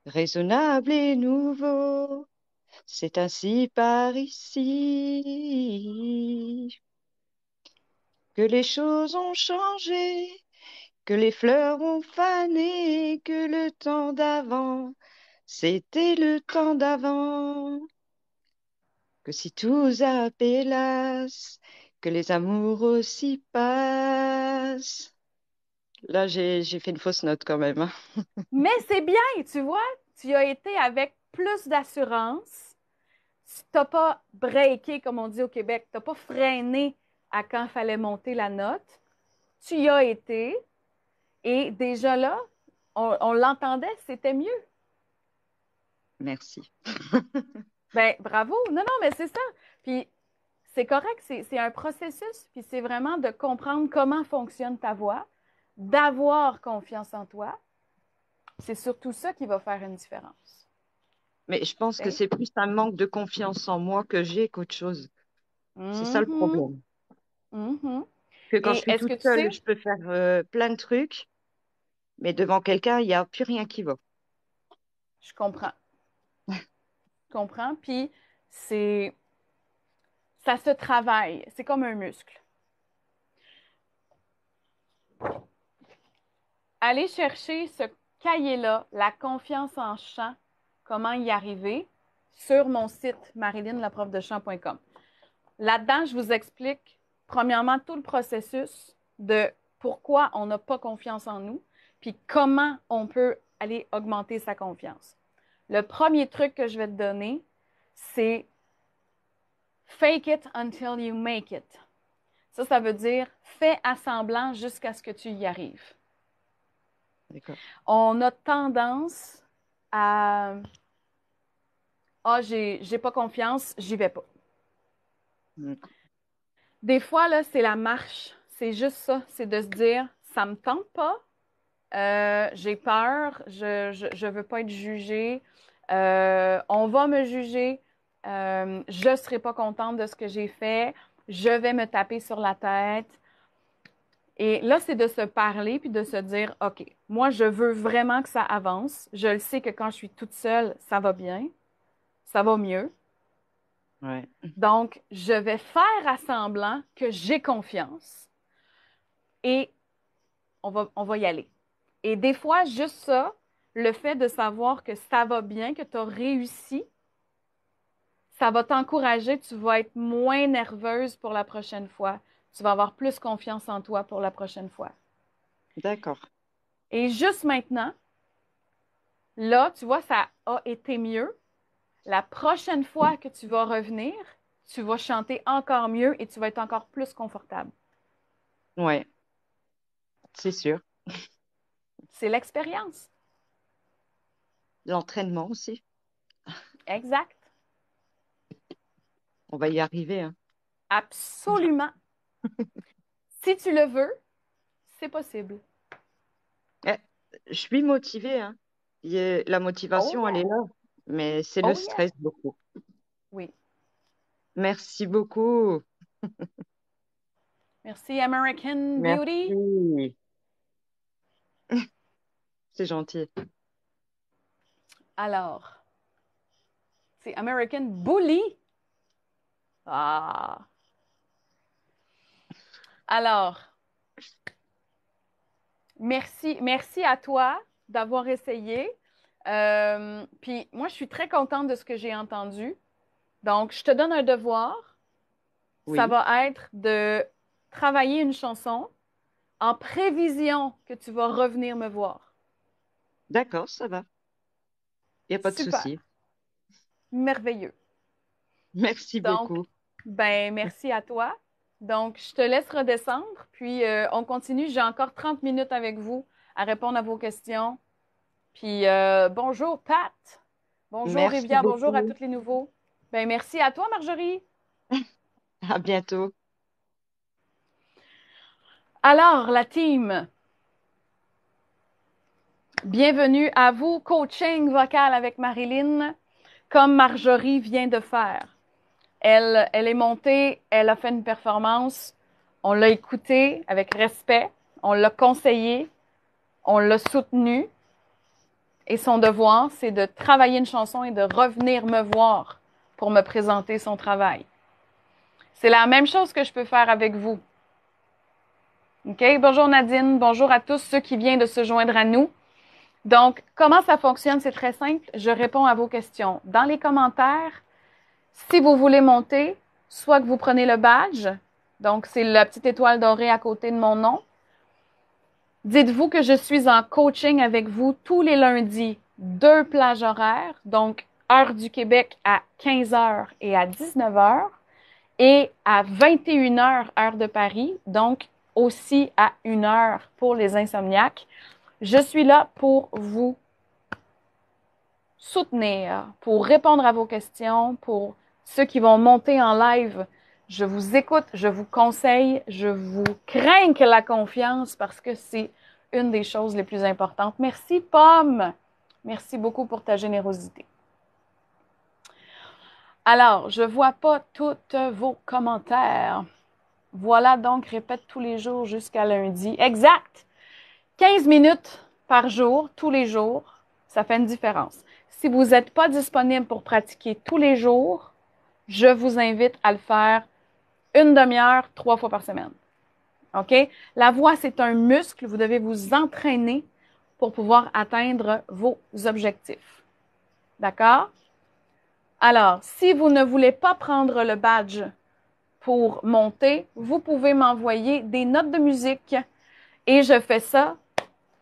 Raisonnable et nouveau, c'est ainsi par ici. Que les choses ont changé, que les fleurs ont fané, que le temps d'avant, c'était le temps d'avant. Que si tous appellassent, que les amours aussi passent. Là, j'ai fait une fausse note quand même. Hein? Mais c'est bien, tu vois. Tu as été avec plus d'assurance. Tu n'as pas breaké, comme on dit au Québec. Tu n'as pas freiné à quand il fallait monter la note. Tu y as été. Et déjà là, on l'entendait, c'était mieux. Merci. Ben, bravo. Non, mais c'est ça. Puis, c'est correct, c'est un processus, puis c'est vraiment de comprendre comment fonctionne ta voix, d'avoir confiance en toi. C'est surtout ça qui va faire une différence. Mais je pense que c'est plus un manque de confiance en moi que j'ai qu'autre chose. C'est ça le problème. Que quand je suis toute seule, je peux faire plein de trucs, mais devant quelqu'un, il n'y a plus rien qui va. Je comprends. Je comprends, puis c'est... Ça se travaille. C'est comme un muscle. Allez chercher ce cahier-là, la confiance en chant, comment y arriver, sur mon site marilynlaprofdechant.com. Là-dedans, je vous explique, premièrement, tout le processus de pourquoi on n'a pas confiance en nous, puis comment on peut aller augmenter sa confiance. Le premier truc que je vais te donner, c'est fake it until you make it. Ça veut dire fais à semblant jusqu'à ce que tu y arrives. D'accord. On a tendance à j'ai pas confiance, j'y vais pas. D'accord. Des fois, là, c'est la marche. C'est juste ça. C'est de se dire ça me tente pas, j'ai peur, je veux pas être jugée, on va me juger, je serai pas contente de ce que j'ai fait, je vais me taper sur la tête. Et là, c'est de se parler puis de se dire « OK, moi, je veux vraiment que ça avance. Je le sais que quand je suis toute seule, ça va bien, ça va mieux. Ouais. Donc, je vais faire à semblant que j'ai confiance et on va y aller. » Et des fois, juste ça, le fait de savoir que ça va bien, que tu as réussi, ça va t'encourager, tu vas être moins nerveuse pour la prochaine fois. Tu vas avoir plus confiance en toi pour la prochaine fois. D'accord. Et juste maintenant, là, tu vois, ça a été mieux. La prochaine fois que tu vas revenir, tu vas chanter encore mieux et tu vas être encore plus confortable. Oui, c'est sûr. C'est l'expérience. L'entraînement aussi. Exact. On va y arriver, hein? Absolument. Si tu le veux, c'est possible. Je suis motivée, hein. La motivation, elle est là, mais c'est le stress beaucoup. Oui. Merci beaucoup. Merci, American Beauty. Merci. C'est gentil. Alors, c'est American Bully. Ah! Alors, merci à toi d'avoir essayé. Puis moi, je suis très contente de ce que j'ai entendu. Donc, je te donne un devoir. Oui. Ça va être de travailler une chanson en prévision que tu vas revenir me voir. D'accord, ça va. Il n'y a pas de souci. Merveilleux. Merci beaucoup. Ben, merci à toi. Donc, je te laisse redescendre, puis on continue. J'ai encore 30 minutes avec vous à répondre à vos questions. Puis, bonjour, Pat. Bonjour, Rivière. Bonjour à tous les nouveaux. Ben, merci à toi, Marjorie. À bientôt. Alors, la team, bienvenue à vous. Coaching vocal avec Marilyn, comme Marjorie vient de faire. Elle est montée, elle a fait une performance, on l'a écoutée avec respect, on l'a conseillée, on l'a soutenue. Et son devoir, c'est de travailler une chanson et de revenir me voir pour me présenter son travail. C'est la même chose que je peux faire avec vous. OK? Bonjour Nadine, bonjour à tous ceux qui viennent de se joindre à nous. Donc, comment ça fonctionne? C'est très simple. Je réponds à vos questions. Dans les commentaires, si vous voulez monter, soit que vous prenez le badge, donc c'est la petite étoile dorée à côté de mon nom. Dites-vous que je suis en coaching avec vous tous les lundis, 2 plages horaires, donc heure du Québec à 15h et à 19h, et à 21h, heure de Paris, donc aussi à 1h pour les insomniaques. Je suis là pour vous soutenir, pour répondre à vos questions, pour ceux qui vont monter en live. Je vous écoute, je vous conseille, je vous crinque la confiance parce que c'est une des choses les plus importantes. Merci, Pomme. Merci beaucoup pour ta générosité. Alors, je ne vois pas tous vos commentaires. Voilà donc, répète tous les jours jusqu'à lundi. Exact! 15 minutes par jour, tous les jours, ça fait une différence. Si vous n'êtes pas disponible pour pratiquer tous les jours, je vous invite à le faire une demi-heure, 3 fois par semaine. OK? La voix, c'est un muscle. Vous devez vous entraîner pour pouvoir atteindre vos objectifs. D'accord? Alors, si vous ne voulez pas prendre le badge pour monter, vous pouvez m'envoyer des notes de musique. Et je fais ça.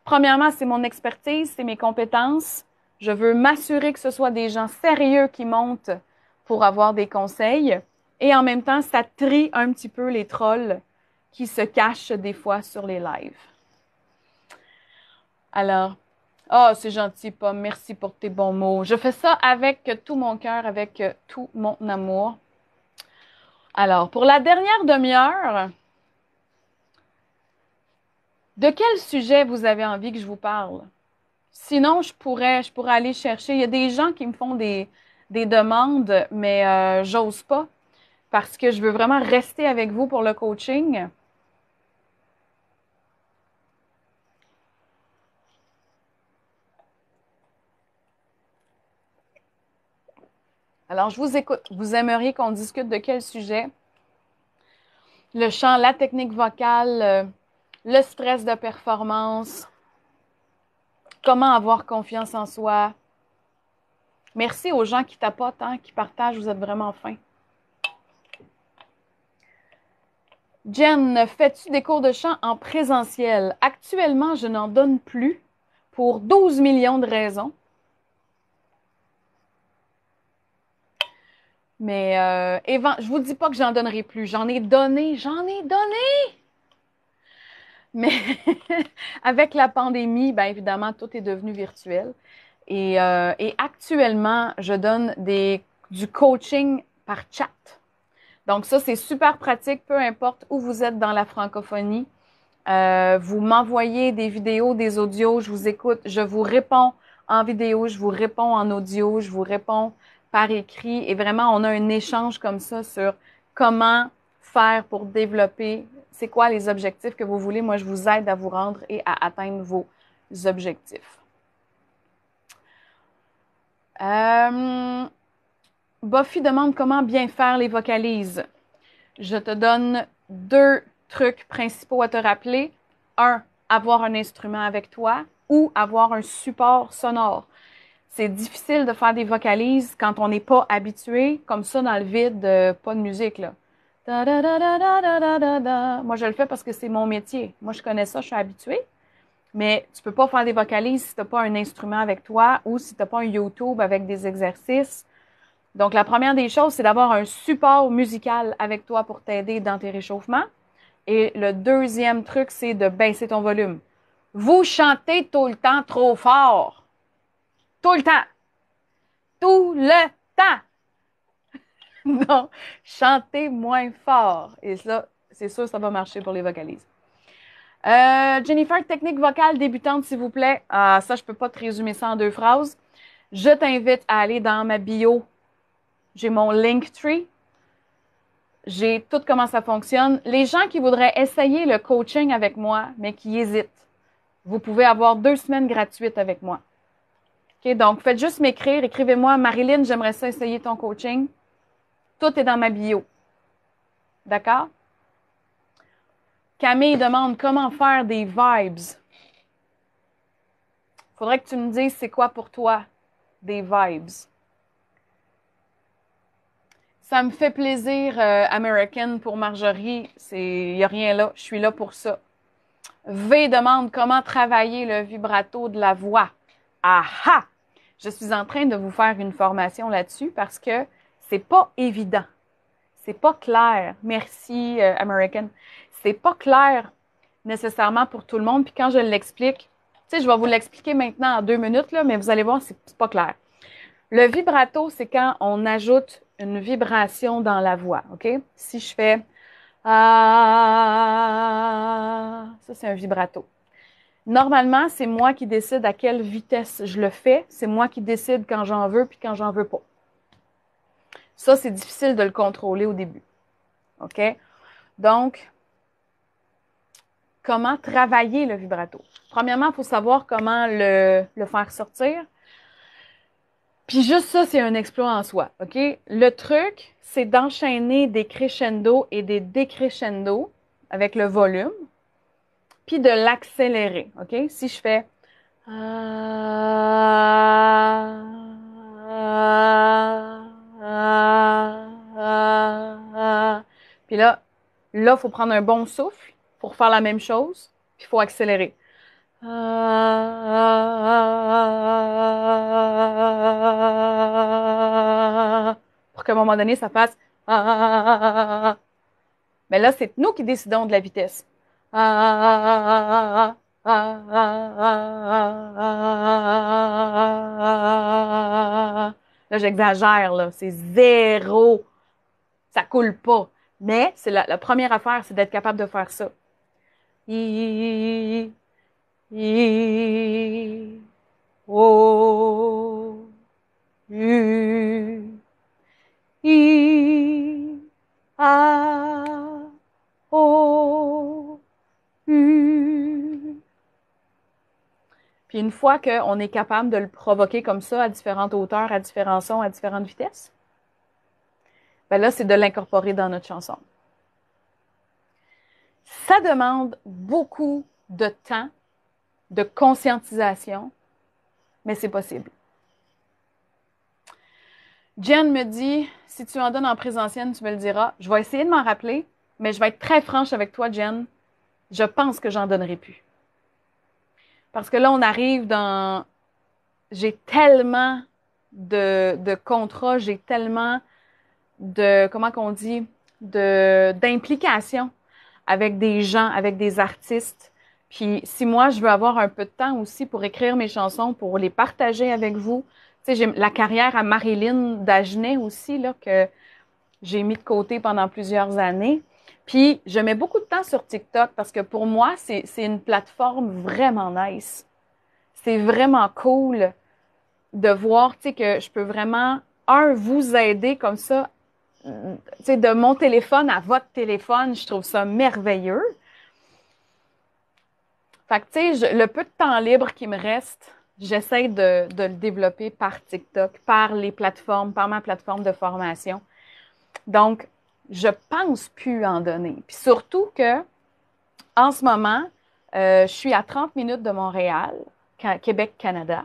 Premièrement, c'est mon expertise, c'est mes compétences. Je veux m'assurer que ce soit des gens sérieux qui montent pour avoir des conseils. Et en même temps, ça trie un petit peu les trolls qui se cachent des fois sur les lives. Alors, oh, c'est gentil, Pomme, merci pour tes bons mots. Je fais ça avec tout mon cœur, avec tout mon amour. Alors, pour la dernière demi-heure, de quel sujet vous avez envie que je vous parle? Sinon, je pourrais aller chercher. Il y a des gens qui me font des demandes, mais j'ose pas parce que je veux vraiment rester avec vous pour le coaching. Alors, je vous écoute. Vous aimeriez qu'on discute de quel sujet? Le chant, la technique vocale, le stress de performance, comment avoir confiance en soi. Merci aux gens qui tapotent, hein, qui partagent, vous êtes vraiment fins. Jen, fais-tu des cours de chant en présentiel? Actuellement, je n'en donne plus pour 12 millions de raisons. Mais je vous dis pas que j'en donnerai plus. J'en ai donné! Mais avec la pandémie, bien évidemment, tout est devenu virtuel. Et actuellement, je donne du coaching par chat. Donc ça, c'est super pratique, peu importe où vous êtes dans la francophonie. Vous m'envoyez des vidéos, des audios, je vous écoute, je vous réponds en vidéo, je vous réponds en audio, je vous réponds par écrit. Et vraiment, on a un échange comme ça sur comment faire pour développer. C'est quoi les objectifs que vous voulez? Moi, je vous aide à vous rendre et à atteindre vos objectifs. Buffy demande comment bien faire les vocalises. Je te donne 2 trucs principaux à te rappeler. 1, avoir un instrument avec toi ou avoir un support sonore. C'est difficile de faire des vocalises quand on n'est pas habitué, comme ça dans le vide, pas de musique, là. Da, da, da, da, da, da, da. Moi, je le fais parce que c'est mon métier. Moi, je connais ça, je suis habituée. Mais tu ne peux pas faire des vocalises si tu n'as pas un instrument avec toi ou si tu n'as pas un YouTube avec des exercices. Donc, la première des choses, c'est d'avoir un support musical avec toi pour t'aider dans tes réchauffements. Et le deuxième truc, c'est de baisser ton volume. Vous chantez tout le temps trop fort. Tout le temps. Tout le temps. Non, chantez moins fort. Et là, c'est sûr, ça va marcher pour les vocalises. Jennifer, technique vocale débutante, s'il vous plaît. Ah, ça, je ne peux pas te résumer ça en 2 phrases. Je t'invite à aller dans ma bio. J'ai mon Linktree. J'ai tout comment ça fonctionne. Les gens qui voudraient essayer le coaching avec moi, mais qui hésitent, vous pouvez avoir 2 semaines gratuites avec moi. Okay, donc, faites juste m'écrire. Écrivez-moi, Marilyn, j'aimerais ça essayer ton coaching. Tout est dans ma bio. D'accord? Camille demande comment faire des vibes. Il faudrait que tu me dises c'est quoi pour toi des vibes. Ça me fait plaisir, American, pour Marjorie. Il n'y a rien là. Je suis là pour ça. V demande comment travailler le vibrato de la voix. Aha! Je suis en train de vous faire une formation là-dessus parce que c'est pas évident. C'est pas clair. Merci, American. C'est pas clair nécessairement pour tout le monde. Puis quand je l'explique, tu sais, je vais vous l'expliquer maintenant en 2 minutes, là, mais vous allez voir, c'est pas clair. Le vibrato, c'est quand on ajoute une vibration dans la voix, OK? Si je fais ça, c'est un vibrato. Normalement, c'est moi qui décide à quelle vitesse je le fais. C'est moi qui décide quand j'en veux puis quand j'en veux pas. Ça, c'est difficile de le contrôler au début. OK? Donc, comment travailler le vibrato? Premièrement, il faut savoir comment le faire sortir. Puis juste ça, c'est un exploit en soi. OK? Le truc, c'est d'enchaîner des crescendo et des décrescendo avec le volume, puis de l'accélérer. OK? Si je fais... Puis là, il faut prendre un bon souffle pour faire la même chose, puis il faut accélérer. Pour qu'à un moment donné, ça fasse. Mais là, c'est nous qui décidons de la vitesse. Là, j'exagère, là. C'est zéro. Ça coule pas. Mais c'est la première affaire, c'est d'être capable de faire ça. I, I, O, U, I, A, O, U. Puis une fois qu'on est capable de le provoquer comme ça, à différentes hauteurs, à différents sons, à différentes vitesses, ben là, c'est de l'incorporer dans notre chanson. Ça demande beaucoup de temps, de conscientisation, mais c'est possible. Jen me dit, si tu en donnes en présentiel, tu me le diras. Je vais essayer de m'en rappeler, mais je vais être très franche avec toi, Jen. Je pense que j'en donnerai plus. Parce que là, on arrive dans... J'ai tellement de contrats, j'ai tellement de... Comment qu'on dit? D'implications. Avec des gens, avec des artistes. Puis si moi, je veux avoir un peu de temps aussi pour écrire mes chansons, pour les partager avec vous. Tu sais, j'ai la carrière à Marilyn Dagenais aussi, là, que j'ai mis de côté pendant plusieurs années. Puis je mets beaucoup de temps sur TikTok parce que pour moi, c'est une plateforme vraiment nice. C'est vraiment cool de voir, tu sais, que je peux vraiment, vous aider comme ça, tu sais, de mon téléphone à votre téléphone, je trouve ça merveilleux. Fait que, tu sais, le peu de temps libre qui me reste, j'essaie de le développer par TikTok, par les plateformes, par ma plateforme de formation. Donc, je pense plus en donner. Puis surtout que, en ce moment, je suis à 30 minutes de Montréal, Québec, Canada.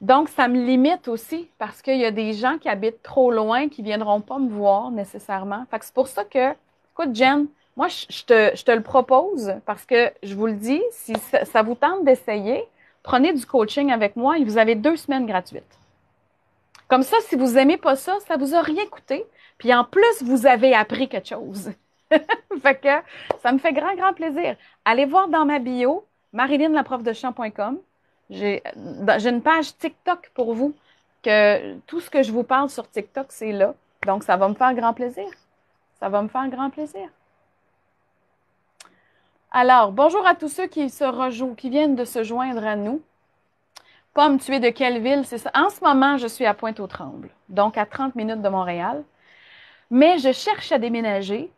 Donc, ça me limite aussi parce qu'il y a des gens qui habitent trop loin qui ne viendront pas me voir nécessairement. Fait que c'est pour ça que, écoute, Jen, moi, je te le propose parce que je vous le dis, si ça vous tente d'essayer, prenez du coaching avec moi et vous avez 2 semaines gratuites. Comme ça, si vous n'aimez pas ça, ça ne vous a rien coûté. Puis en plus, vous avez appris quelque chose. Fait que ça me fait grand, grand plaisir. Allez voir dans ma bio, marilynnelaprofdechant.com. J'ai une page TikTok pour vous, que tout ce que je vous parle sur TikTok, c'est là. Donc, ça va me faire grand plaisir. Ça va me faire grand plaisir. Alors, bonjour à tous ceux qui viennent de se joindre à nous. Pomme, tu es de quelle ville? C'est ça. En ce moment, je suis à Pointe-aux-Trembles, donc à 30 minutes de Montréal. Mais je cherche à déménager.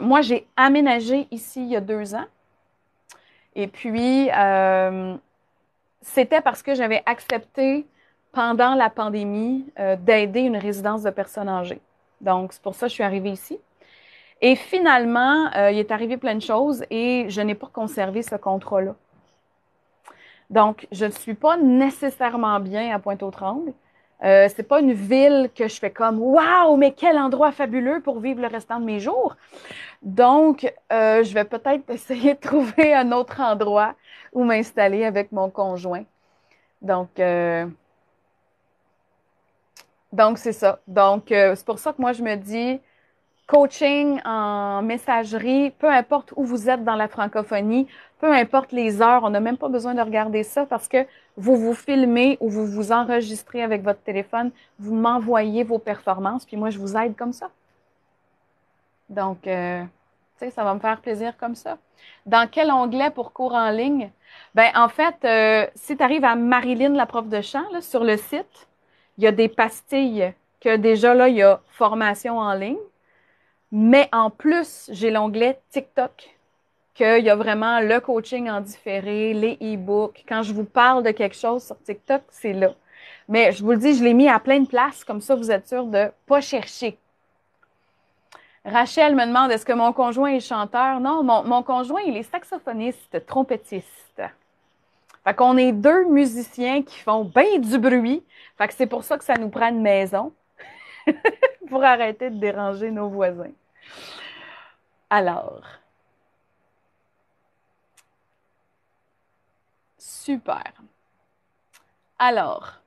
Moi, j'ai aménagé ici il y a 2 ans. Et puis... c'était parce que j'avais accepté pendant la pandémie d'aider une résidence de personnes âgées. Donc, c'est pour ça que je suis arrivée ici. Et finalement, il est arrivé plein de choses et je n'ai pas conservé ce contrat-là. Donc, je ne suis pas nécessairement bien à Pointe-aux-Trembles. Ce n'est pas une ville que je fais comme « Wow, mais quel endroit fabuleux pour vivre le restant de mes jours! » Donc, je vais peut-être essayer de trouver un autre endroit où m'installer avec mon conjoint. Donc c'est ça. Donc, c'est pour ça que moi, je me dis coaching en messagerie, peu importe où vous êtes dans la francophonie, peu importe les heures, on n'a même pas besoin de regarder ça parce que vous vous filmez ou vous vous enregistrez avec votre téléphone, vous m'envoyez vos performances, puis moi, je vous aide comme ça. Donc, tu sais, ça va me faire plaisir comme ça. Dans quel onglet pour cours en ligne? Ben en fait, si tu arrives à Marilyn, la prof de chant, là, sur le site, il y a des pastilles que déjà, là, il y a formation en ligne. Mais en plus, j'ai l'onglet TikTok, qu'il y a vraiment le coaching en différé, les e-books. Quand je vous parle de quelque chose sur TikTok, c'est là. Mais je vous le dis, je l'ai mis à plein de places, comme ça, vous êtes sûr de ne pas chercher. Rachel me demande, est-ce que mon conjoint est chanteur? Non, mon conjoint, il est saxophoniste, trompettiste. Fait qu'on est 2 musiciens qui font bien du bruit. Fait que c'est pour ça que ça nous prend une maison pour arrêter de déranger nos voisins. Alors, super. Alors,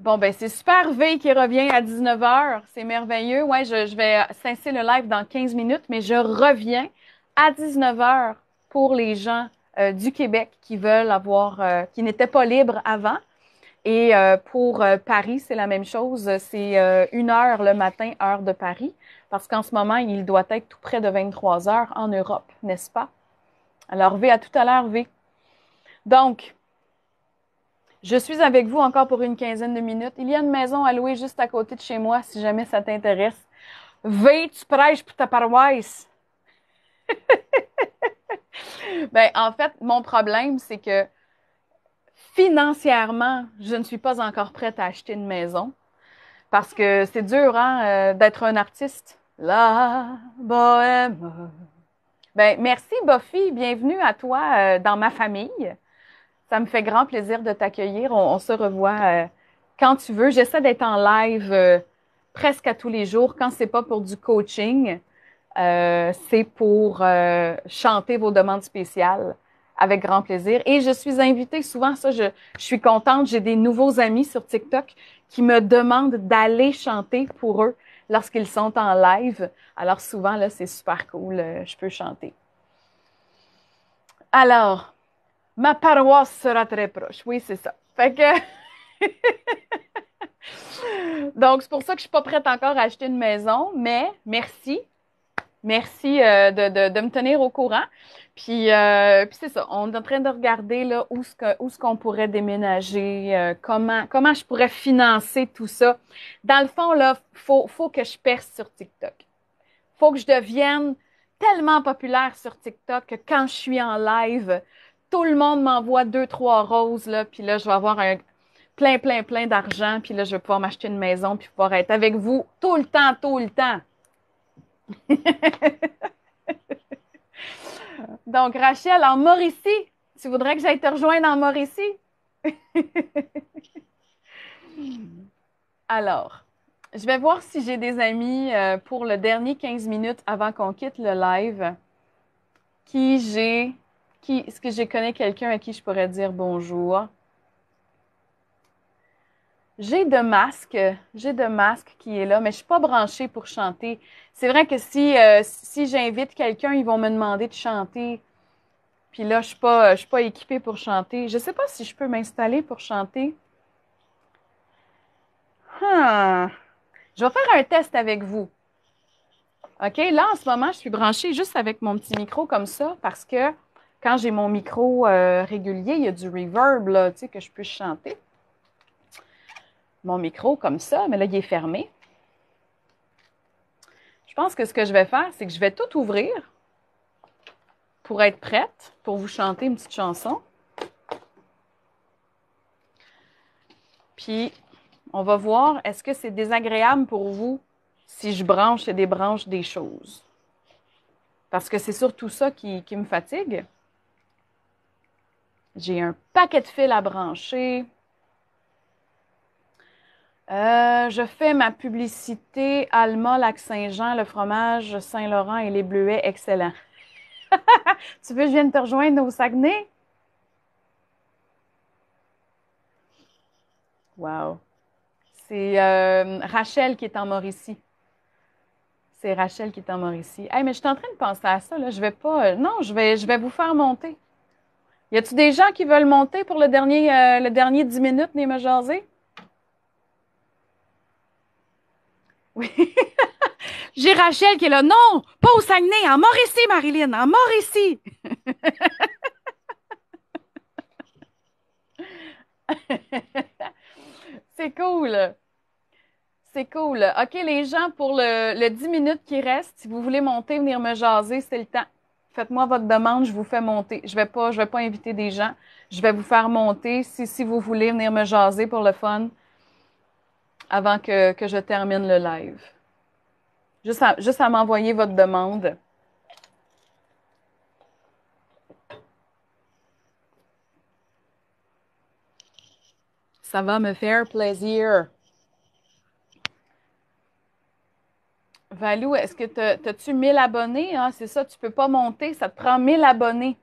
Bon, ben c'est super V qui revient à 19h. C'est merveilleux. Ouais, je vais cesser le live dans 15 minutes, mais je reviens à 19h pour les gens du Québec qui veulent avoir, qui n'étaient pas libres avant. Et pour Paris, c'est la même chose. C'est 1h le matin, heure de Paris, parce qu'en ce moment, il doit être tout près de 23h en Europe, n'est-ce pas? Alors, V, à tout à l'heure, V. Donc, je suis avec vous encore pour une quinzaine de minutes. Il y a une maison à louer juste à côté de chez moi, si jamais ça t'intéresse. V, tu prêches pour ta paroisse. Ben, en fait, mon problème, c'est que financièrement, je ne suis pas encore prête à acheter une maison parce que c'est dur d'être un artiste. La bohème. Ben, merci, Buffy. Bienvenue à toi dans ma famille. Ça me fait grand plaisir de t'accueillir. On se revoit quand tu veux. J'essaie d'être en live presque à tous les jours. Quand c'est pas pour du coaching, c'est pour chanter vos demandes spéciales. Avec grand plaisir. Et je suis invitée souvent, ça, je suis contente. J'ai des nouveaux amis sur TikTok qui me demandent d'aller chanter pour eux lorsqu'ils sont en live. Alors souvent, là, c'est super cool. Je peux chanter. Alors, ma paroisse sera très proche. Oui, c'est ça. Fait que... Donc, c'est pour ça que je ne suis pas prête encore à acheter une maison, mais merci. Merci de me tenir au courant. Puis, puis c'est ça, on est en train de regarder là, où ce qu'on pourrait déménager, comment je pourrais financer tout ça. Dans le fond, là, faut que je perce sur TikTok. Faut que je devienne tellement populaire sur TikTok que quand je suis en live, tout le monde m'envoie 2-3 roses, là, puis là, je vais avoir un plein d'argent, puis là, je vais pouvoir m'acheter une maison, puis pouvoir être avec vous tout le temps, Donc, Rachel, en Mauricie, tu voudrais que j'aille te rejoindre en Mauricie? Alors, je vais voir si j'ai des amis pour le dernier 15 minutes avant qu'on quitte le live. Est-ce que je connais quelqu'un à qui je pourrais dire bonjour? J'ai de masques qui est là, mais je suis pas branchée pour chanter. C'est vrai que si j'invite quelqu'un, ils vont me demander de chanter. Puis là, je suis pas équipée pour chanter. Je sais pas si je peux m'installer pour chanter. Je vais faire un test avec vous. OK, là, en ce moment, je suis branchée juste avec mon petit micro comme ça, parce que quand j'ai mon micro régulier, il y a du reverb, là, tu sais, que je peux chanter. Mon micro comme ça, mais là, il est fermé. Je pense que ce que je vais faire, c'est que je vais tout ouvrir pour être prête, pour vous chanter une petite chanson. Puis, on va voir, est-ce que c'est désagréable pour vous si je branche et débranche des choses? Parce que c'est surtout ça qui me fatigue. J'ai un paquet de fils à brancher. Je fais ma publicité Alma, Lac-Saint-Jean, le fromage Saint-Laurent et les bleuets, excellent. Tu veux que je vienne te rejoindre au Saguenay? Wow! C'est Rachel qui est en Mauricie. C'est Rachel qui est en Mauricie. Hey, mais je suis en train de penser à ça, là. Je vais pas... non, je vais vous faire monter. Y a-tu des gens qui veulent monter pour le dernier 10 minutes des me jaser? Oui. J'ai Rachel qui est là. Non, pas au Saguenay, en Mauricie, Marilyn, en Mauricie. C'est cool. C'est cool. OK, les gens, pour le 10 minutes qui reste, si vous voulez monter, venir me jaser, c'est le temps. Faites-moi votre demande, je vous fais monter. Je vais pas inviter des gens. Je vais vous faire monter si vous voulez venir me jaser pour le fun. Avant que je termine le live. Juste à m'envoyer votre demande. Ça va me faire plaisir. Valou, est-ce que t'as-tu 1000 abonnés? Hein? C'est ça, tu peux pas monter, ça te prend 1000 abonnés.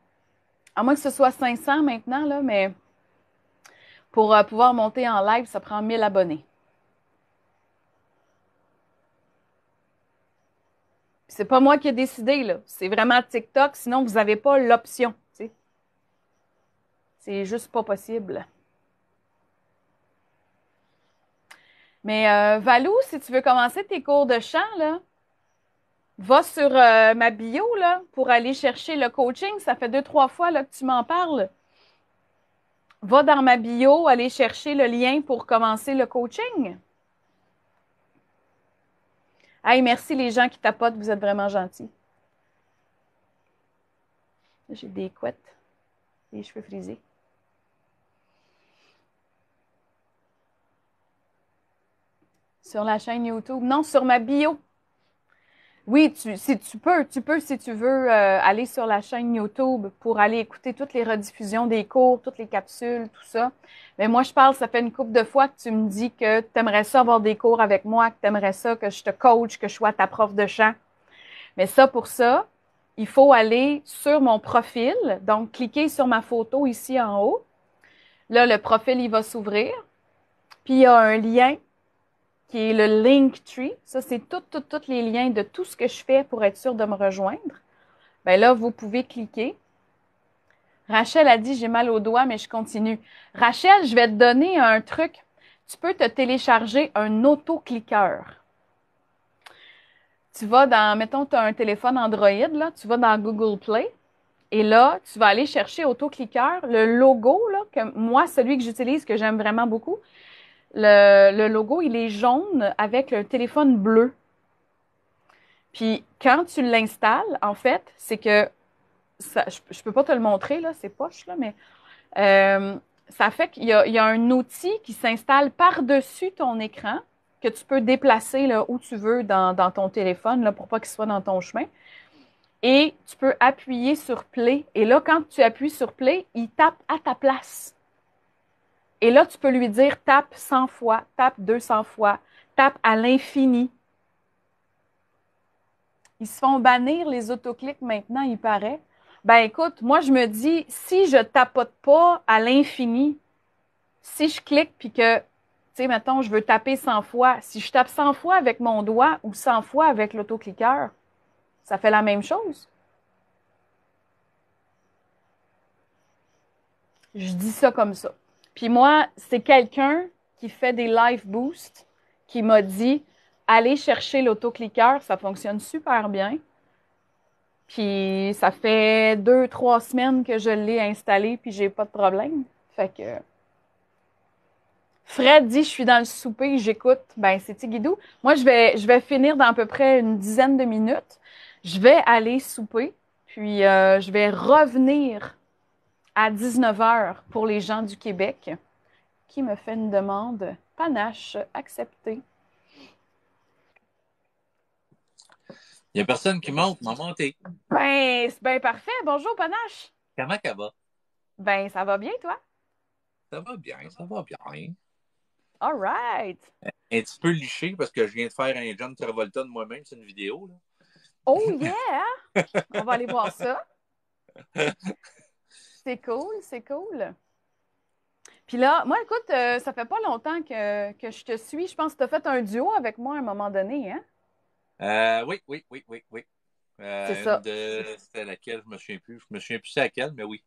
À moins que ce soit 500 maintenant, là, mais... Pour pouvoir monter en live, ça prend 1000 abonnés. C'est pas moi qui ai décidé, là. C'est vraiment TikTok, sinon vous n'avez pas l'option. C'est juste pas possible. Mais Valou, si tu veux commencer tes cours de chant, là, va sur ma bio là, pour aller chercher le coaching. Ça fait 2-3 fois là, que tu m'en parles. Va dans ma bio, aller chercher le lien pour commencer le coaching. Hey, merci les gens qui tapotent, vous êtes vraiment gentils. J'ai des couettes, des cheveux frisés. Sur la chaîne YouTube. Non, sur ma bio. Oui, si tu peux, si tu veux, aller sur la chaîne YouTube pour aller écouter toutes les rediffusions des cours, toutes les capsules, tout ça. Mais moi, je parle, ça fait une couple de fois que tu me dis que tu aimerais ça avoir des cours avec moi, que tu aimerais ça, que je te coach, que je sois ta prof de chant. Mais ça, pour ça, il faut aller sur mon profil. Donc, cliquez sur ma photo ici en haut. Là, le profil, il va s'ouvrir. Puis, il y a un lien qui est le Linktree. Ça, c'est tous les liens de tout ce que je fais pour être sûr de me rejoindre. Bien là, vous pouvez cliquer. Rachel a dit, j'ai mal aux doigts, mais je continue. Rachel, je vais te donner un truc. Tu peux te télécharger un autocliqueur. Tu vas dans, mettons, tu as un téléphone Android, là, tu vas dans Google Play. Et là, tu vas aller chercher autocliqueur. Le logo, là, que moi, celui que j'utilise, que j'aime vraiment beaucoup, le logo, il est jaune avec le téléphone bleu. Puis, quand tu l'installes, en fait, c'est que, ça, je ne peux pas te le montrer, là, c'est poche, là, mais ça fait qu'il y a un outil qui s'installe par-dessus ton écran que tu peux déplacer là, où tu veux dans ton téléphone là, pour pas qu'il soit dans ton chemin. Et tu peux appuyer sur Play. Et là, quand tu appuies sur Play, il tape à ta place. Et là, tu peux lui dire « tape 100 fois »,« tape 200 fois »,« tape à l'infini ». Ils se font bannir les autoclics maintenant, il paraît. Ben écoute, moi je me dis, si je tapote pas à l'infini, si je clique puis que, tu sais, mettons, je veux taper 100 fois, si je tape 100 fois avec mon doigt ou 100 fois avec l'autocliqueur, ça fait la même chose. Je dis ça comme ça. Puis moi, c'est quelqu'un qui fait des live boosts qui m'a dit « Allez chercher l'autocliqueur, ça fonctionne super bien. » Puis ça fait 2-3 semaines que je l'ai installé puis j'ai pas de problème. Fait que Fred dit « Je suis dans le souper, j'écoute. » Ben c'est Tiguidou. Moi, je vais finir dans à peu près une dizaine de minutes. Je vais aller souper puis je vais revenir à 19h pour les gens du Québec, qui me fait une demande. Panache, accepté. Il n'y a personne qui monte, m'a monté. Ben, c'est bien parfait. Bonjour, Panache. Comment ça va? Ben, ça va bien, toi? Ça va bien, ça va bien. All right. Un petit peu liché parce que je viens de faire un John Travolta de moi-même, c'est une vidéo. Là. Oh yeah! On va aller voir ça. C'est cool, c'est cool. Puis là, moi, écoute, ça fait pas longtemps que je te suis. Je pense que tu as fait un duo avec moi à un moment donné, hein? Oui. C'est ça. C'était laquelle, je me souviens plus. Je me souviens plus c'est laquelle, mais oui.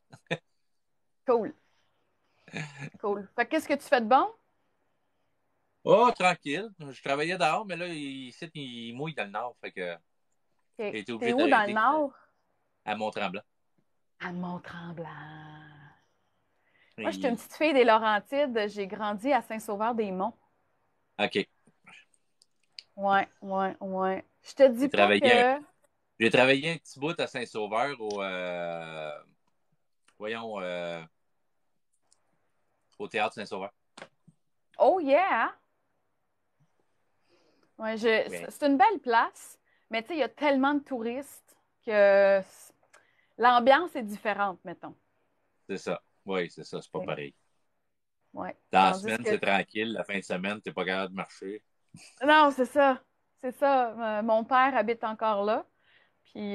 Cool. Cool. Fait qu'est-ce que tu fais de bon? Oh, tranquille. Je travaillais dehors, mais là, ici, il mouille dans le nord. Fait que... Okay. T'es où dans le nord? À Mont-Tremblant. À Mont-Tremblant. Moi, je suis une petite fille des Laurentides. J'ai grandi à Saint-Sauveur-des-Monts. OK. Ouais. Je te dis pas que... J'ai travaillé un petit bout à Saint-Sauveur au... Voyons... Au théâtre Saint-Sauveur. Oh yeah! Ouais, c'est une belle place, mais tu sais, il y a tellement de touristes que... L'ambiance est différente, mettons. C'est ça. Oui, c'est ça. C'est pas pareil. Ouais. Dans la semaine, c'est tranquille. La fin de semaine, t'es pas capable de marcher. Non, c'est ça. C'est ça. Mon père habite encore là. Puis,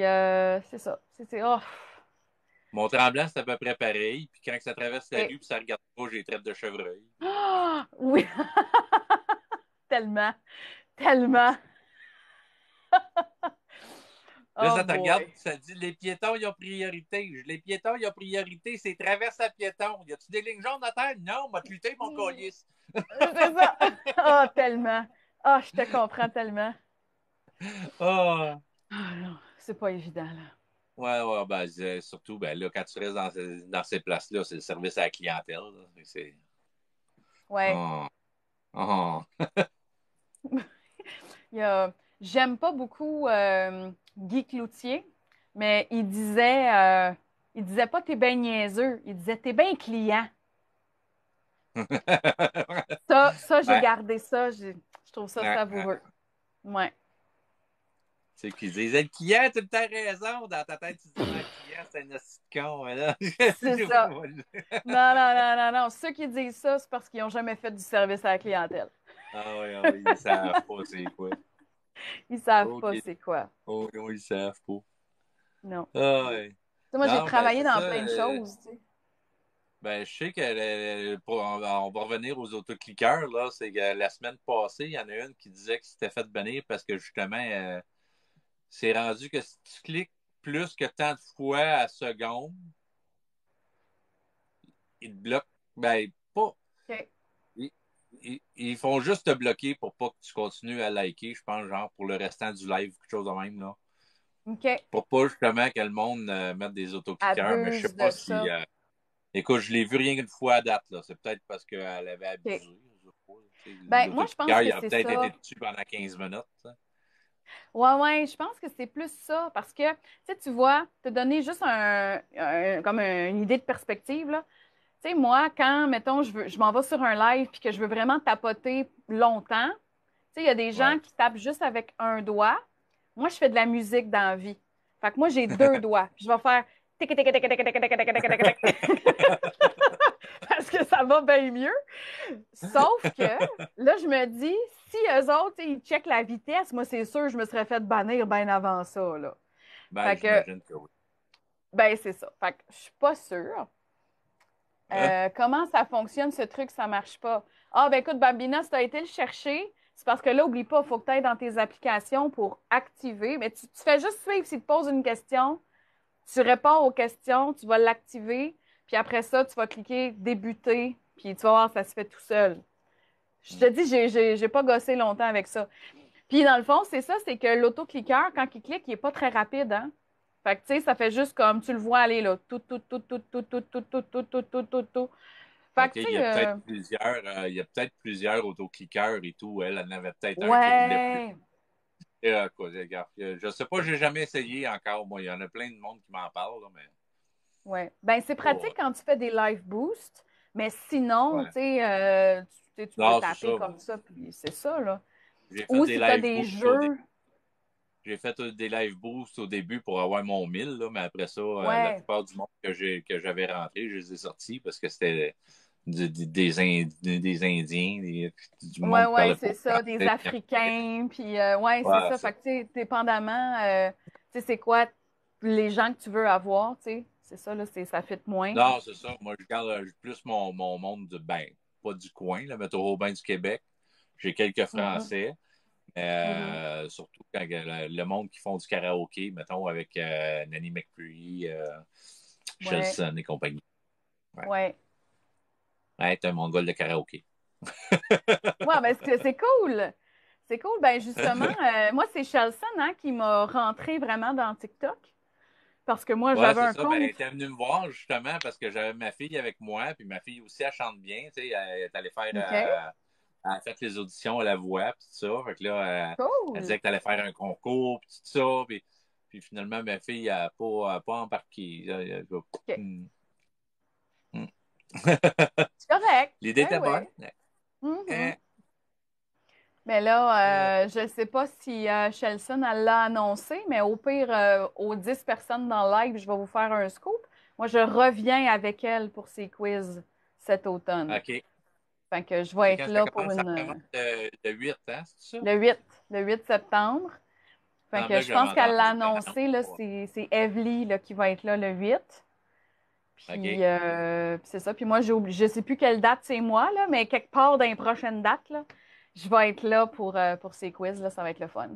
c'est ça. C'est... Oh. Mont-Tremblant, c'est à peu près pareil. Puis quand ça traverse la rue, puis ça regarde pas, j'ai les traites de chevreuil. Ah! Oui! Tellement! Tellement! Là, ça te regarde, ça dit les piétons, ils ont priorité. Les piétons, ils ont priorité. C'est traverse à piétons. Y a-tu des lignes jaunes à terre? Non, m'a lutté mon colis. C'est ça! Ah, oh, tellement! Ah, oh, je te comprends tellement. Ah! Oh. Oh, non, c'est pas évident, là. Oui, ben, surtout, ben, là, quand tu restes dans ces places-là, c'est le service à la clientèle. Oui. Oh. Oh. J'aime pas beaucoup Guy Cloutier, mais il disait pas « t'es bien niaiseux », il disait « t'es bien client ». Ça, j'ai gardé ça, je trouve ça savoureux. Ouais. C'est qu'ils disent, le client, tu as raison. Dans ta tête, tu dis, le client, c'est un petit con. Là. C'est ça. Non. Ceux qui disent ça, c'est parce qu'ils n'ont jamais fait du service à la clientèle. Ah oui, ils ne savent pas c'est quoi. Ils ne savent pas. Non. Ah, ouais. Moi, j'ai travaillé dans plein de choses. Tu sais. Ben, je sais qu'on va revenir aux autocliqueurs. Là, c'est que la semaine passée, il y en a une qui disait que c'était fait bannir parce que justement... c'est rendu que si tu cliques plus que tant de fois à seconde, ils te bloquent. Ben, pas. Okay. Ils font juste te bloquer pour pas que tu continues à liker, je pense, genre pour le restant du live ou quelque chose de même, là. Okay. Pour pas justement que le monde mette des autocliqueurs, mais je sais pas si. Écoute, je l'ai vu rien qu'une fois à date, là. C'est peut-être parce qu'elle avait abusé. Okay. Ben, moi, je pense que. Il a peut-être été dessus pendant 15 minutes, ça. Oui, je pense que c'est plus ça, parce que, tu vois, te donner juste une idée de perspective, là. Tu sais, moi, quand, mettons, je m'en vais sur un live puis que je veux vraiment tapoter longtemps, tu sais, il y a des gens qui tapent juste avec un doigt. Moi, je fais de la musique dans la vie. Fait que moi, j'ai deux doigts. Je vais faire parce que ça va bien mieux. Sauf que, là, je me dis, si eux autres, ils checkent la vitesse, moi, c'est sûr, je me serais fait bannir bien avant ça, là. Ben, j'imagine que oui. Ben, c'est ça. Fait que je suis pas sûre. Comment ça fonctionne, ce truc, ça marche pas? Ah, ben écoute, Bambina, si tu as été le chercher, c'est parce que là, oublie pas, il faut que tu ailles dans tes applications pour activer. Mais tu fais juste suivre, s'il te pose une question, tu réponds aux questions, tu vas l'activer. Puis après ça, tu vas cliquer « Débuter », puis tu vas voir, ça se fait tout seul. Je te dis, j'ai pas gossé longtemps avec ça. Puis dans le fond, c'est ça, c'est que l'autocliqueur, quand il clique, il n'est pas très rapide, hein? Fait que, tu sais, ça fait juste comme, tu le vois aller, là, tout. Fait que, il y a peut-être plusieurs autocliqueurs et tout, elle en avait peut-être un qui voulait plus. Je sais pas, j'ai jamais essayé encore, moi, il y en a plein de monde qui m'en parle, là, mais... Oui. Bien, c'est pratique quand tu fais des live boosts, mais sinon, tu peux taper comme ça, puis c'est ça, là. Ou si tu as des jeux. J'ai fait des live boosts au début pour avoir mon 1000, là, mais après ça, la plupart du monde que j'avais rentré, je les ai sortis parce que c'était des Indiens, du monde. Oui, c'est ça, des Africains, puis c'est ça. Fait que, tu sais, dépendamment, tu sais, c'est quoi les gens que tu veux avoir, tu sais. C'est ça, là, ça fit moins. Non, c'est ça. Moi, je garde plus mon monde de bain. Pas du coin, là, mais au bain du Québec. J'ai quelques Français. Surtout quand le monde qui font du karaoké, mettons, avec Nanny McCree, Shelson et compagnie. Ouais, t'es un mongol de karaoké. Ouais, mais c'est cool. C'est cool. Ben justement, moi, c'est Shelson qui m'a rentré vraiment dans TikTok. Parce que moi, j'avais un compte. Ben, elle était venue me voir, justement, parce que j'avais ma fille avec moi, puis ma fille aussi, elle chante bien, tu sais, elle est allée faire... elle a fait les auditions à La Voix, puis tout ça. Fait que là, elle disait que t'allais faire un concours, puis tout ça, puis finalement, ma fille n'a pas embarqué. C'est correct. L'idée était bonne. Mais là, je ne sais pas si Shelson l'a annoncé, mais au pire, aux 10 personnes dans le live, je vais vous faire un scoop. Moi, je reviens avec elle pour ses quiz cet automne. OK. Fait que je vais être là pour une... Le 8, hein, c'est ça? Le 8 septembre. Fait que je pense qu'elle l'a annoncé, là, c'est Evely là, qui va être là le 8. Puis okay. C'est ça. Puis moi, je sais plus quelle date c'est moi, là, mais quelque part dans les prochaines dates, là, je vais être là pour ces quiz. Là, ça va être le fun.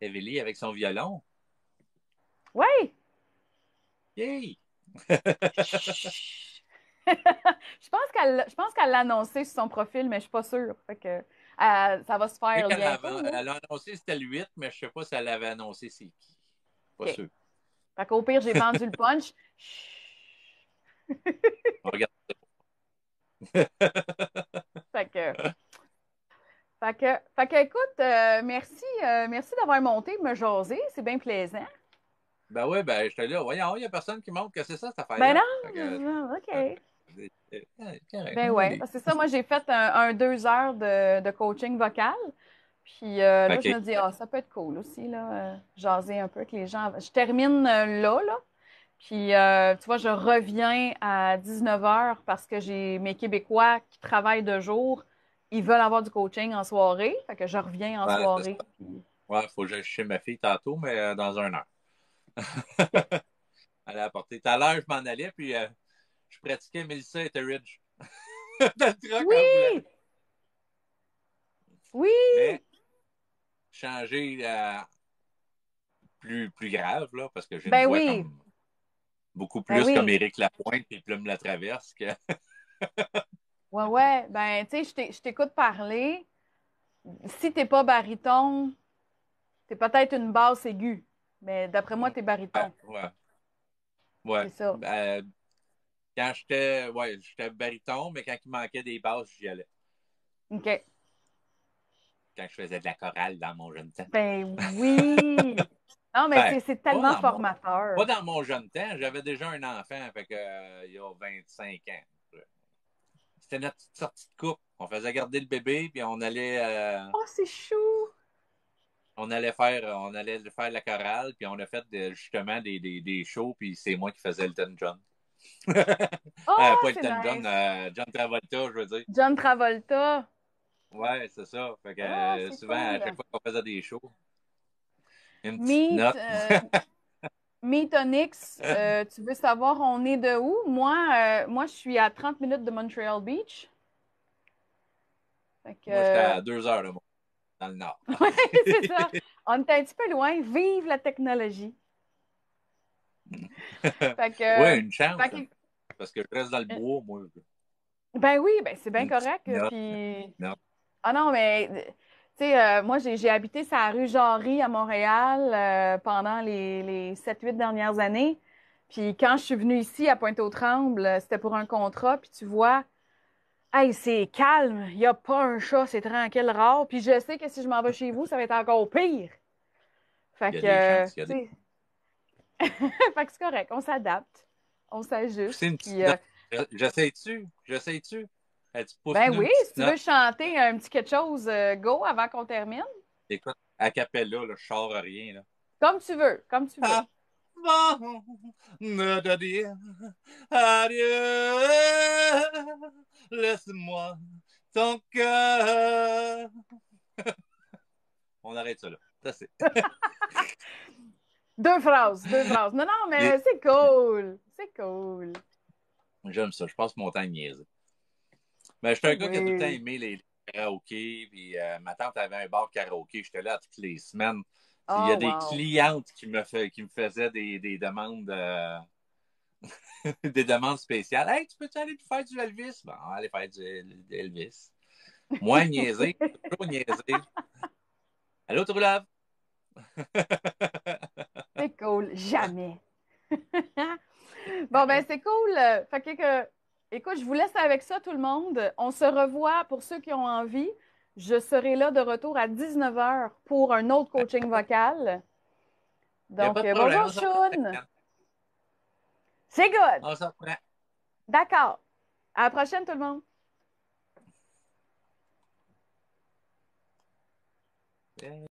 Evely avec son violon? Oui! Yay! Je pense qu'elle l'a annoncé sur son profil, mais je ne suis pas sûre. Fait que, ça va se faire. Elle a annoncé c'était le 8, mais je ne sais pas si elle l'avait annoncé c'est qui. Pas okay. sûr. Fait qu'au pire, j'ai vendu le punch. On regarde ça. Fait que écoute, merci d'avoir monté, me jaser. C'est bien plaisant. Ben oui, ben je te dis, voyons, il n'y a personne qui montre que c'est ça, cette affaire-là. Ben non, OK. Ben oui, c'est ça, moi j'ai fait un 2 heures de coaching vocal, puis là okay. je me dis, ça peut être cool aussi, là, jaser un peu avec les gens. Je termine là, puis tu vois, je reviens à 19h parce que j'ai mes Québécois qui travaillent de jour, ils veulent avoir du coaching en soirée, fait que je reviens en soirée. Ouais, il faut que j'aille chez ma fille tantôt, mais dans 1 heure. Elle a apporté. Tout à l'heure, je m'en allais, puis je pratiquais Melissa Etheridge. Dans le truc, oui! Oui! Mais, changer plus grave, là, parce que j'ai une voix comme, beaucoup plus comme Éric Lapointe et Plume la Traverse. Que... ouais. Ben, tu sais, je t'écoute parler. Si t'es pas baryton, t'es peut-être une basse aiguë. Mais d'après moi, t'es baryton. Ouais. C'est ça. Quand j'étais baryton, mais quand il manquait des basses, j'y allais. OK. Quand je faisais de la chorale dans mon jeune temps. Ben oui! Non, mais c'est tellement formateur. Pas dans mon jeune temps. J'avais déjà un enfant, fait que, il y a 25 ans. C'était notre petite sortie de couple. On faisait garder le bébé, puis on allait... Oh, c'est chou! On allait faire la chorale, puis on a fait justement des shows, puis c'est moi qui faisais Elton John. Oh, pas Elton John, John Travolta, je veux dire. John Travolta. Ouais, c'est ça. Fait que, souvent, cool. À chaque fois qu'on faisait des shows, une petite note. Meetonix, tu veux savoir on est de où? Moi, je suis à 30 minutes de Montreal Beach. Fait que, moi, j'étais à 2 heures de Montréal. Dans le Nord. Oui, c'est ça. On est un petit peu loin. Vive la technologie. Oui, une chance. Parce que je reste dans le bois, moi. Ben oui, ben c'est bien correct. Non. Puis... non. Ah non, mais tu sais, moi, j'ai habité sur la rue Jarry à Montréal pendant les 7-8 dernières années. Puis quand je suis venue ici à Pointe-aux-Trembles, c'était pour un contrat. Puis tu vois... hey, c'est calme, il n'y a pas un chat, c'est tranquille, rare. Puis je sais que si je m'en vais chez vous, ça va être encore pire. Fait que. Fait que c'est correct, on s'adapte, on s'ajuste. J'essaie-tu? Ben oui, si tu veux chanter un petit quelque chose, go, avant qu'on termine. Écoute, à cappella, là, je sors rien. Là. Comme tu veux. Ah. Bon, me de dire adieu, laisse-moi ton cœur. On arrête ça là. Ça, c'est... Deux phrases. Non, mais c'est cool. J'aime ça. Je passe mon temps à niaiser. Mais je suis un gars qui a tout le temps aimé les karaokés. Puis ma tante avait un bar karaoké. J'étais là toutes les semaines. Oh, il y a des clientes qui me faisaient des demandes des demandes spéciales. Hey, tu peux-tu aller faire du Elvis? Bon, allez faire du Elvis. Moi, niaiser, toujours niaiser. Allô, Troulave? C'est cool, jamais. Bon, ben c'est cool. Fait que, écoute, je vous laisse avec ça, tout le monde. On se revoit pour ceux qui ont envie. Je serai là de retour à 19h pour un autre coaching vocal. Donc, bonjour, Choun. C'est good. On s'en reprend. D'accord. À la prochaine, tout le monde.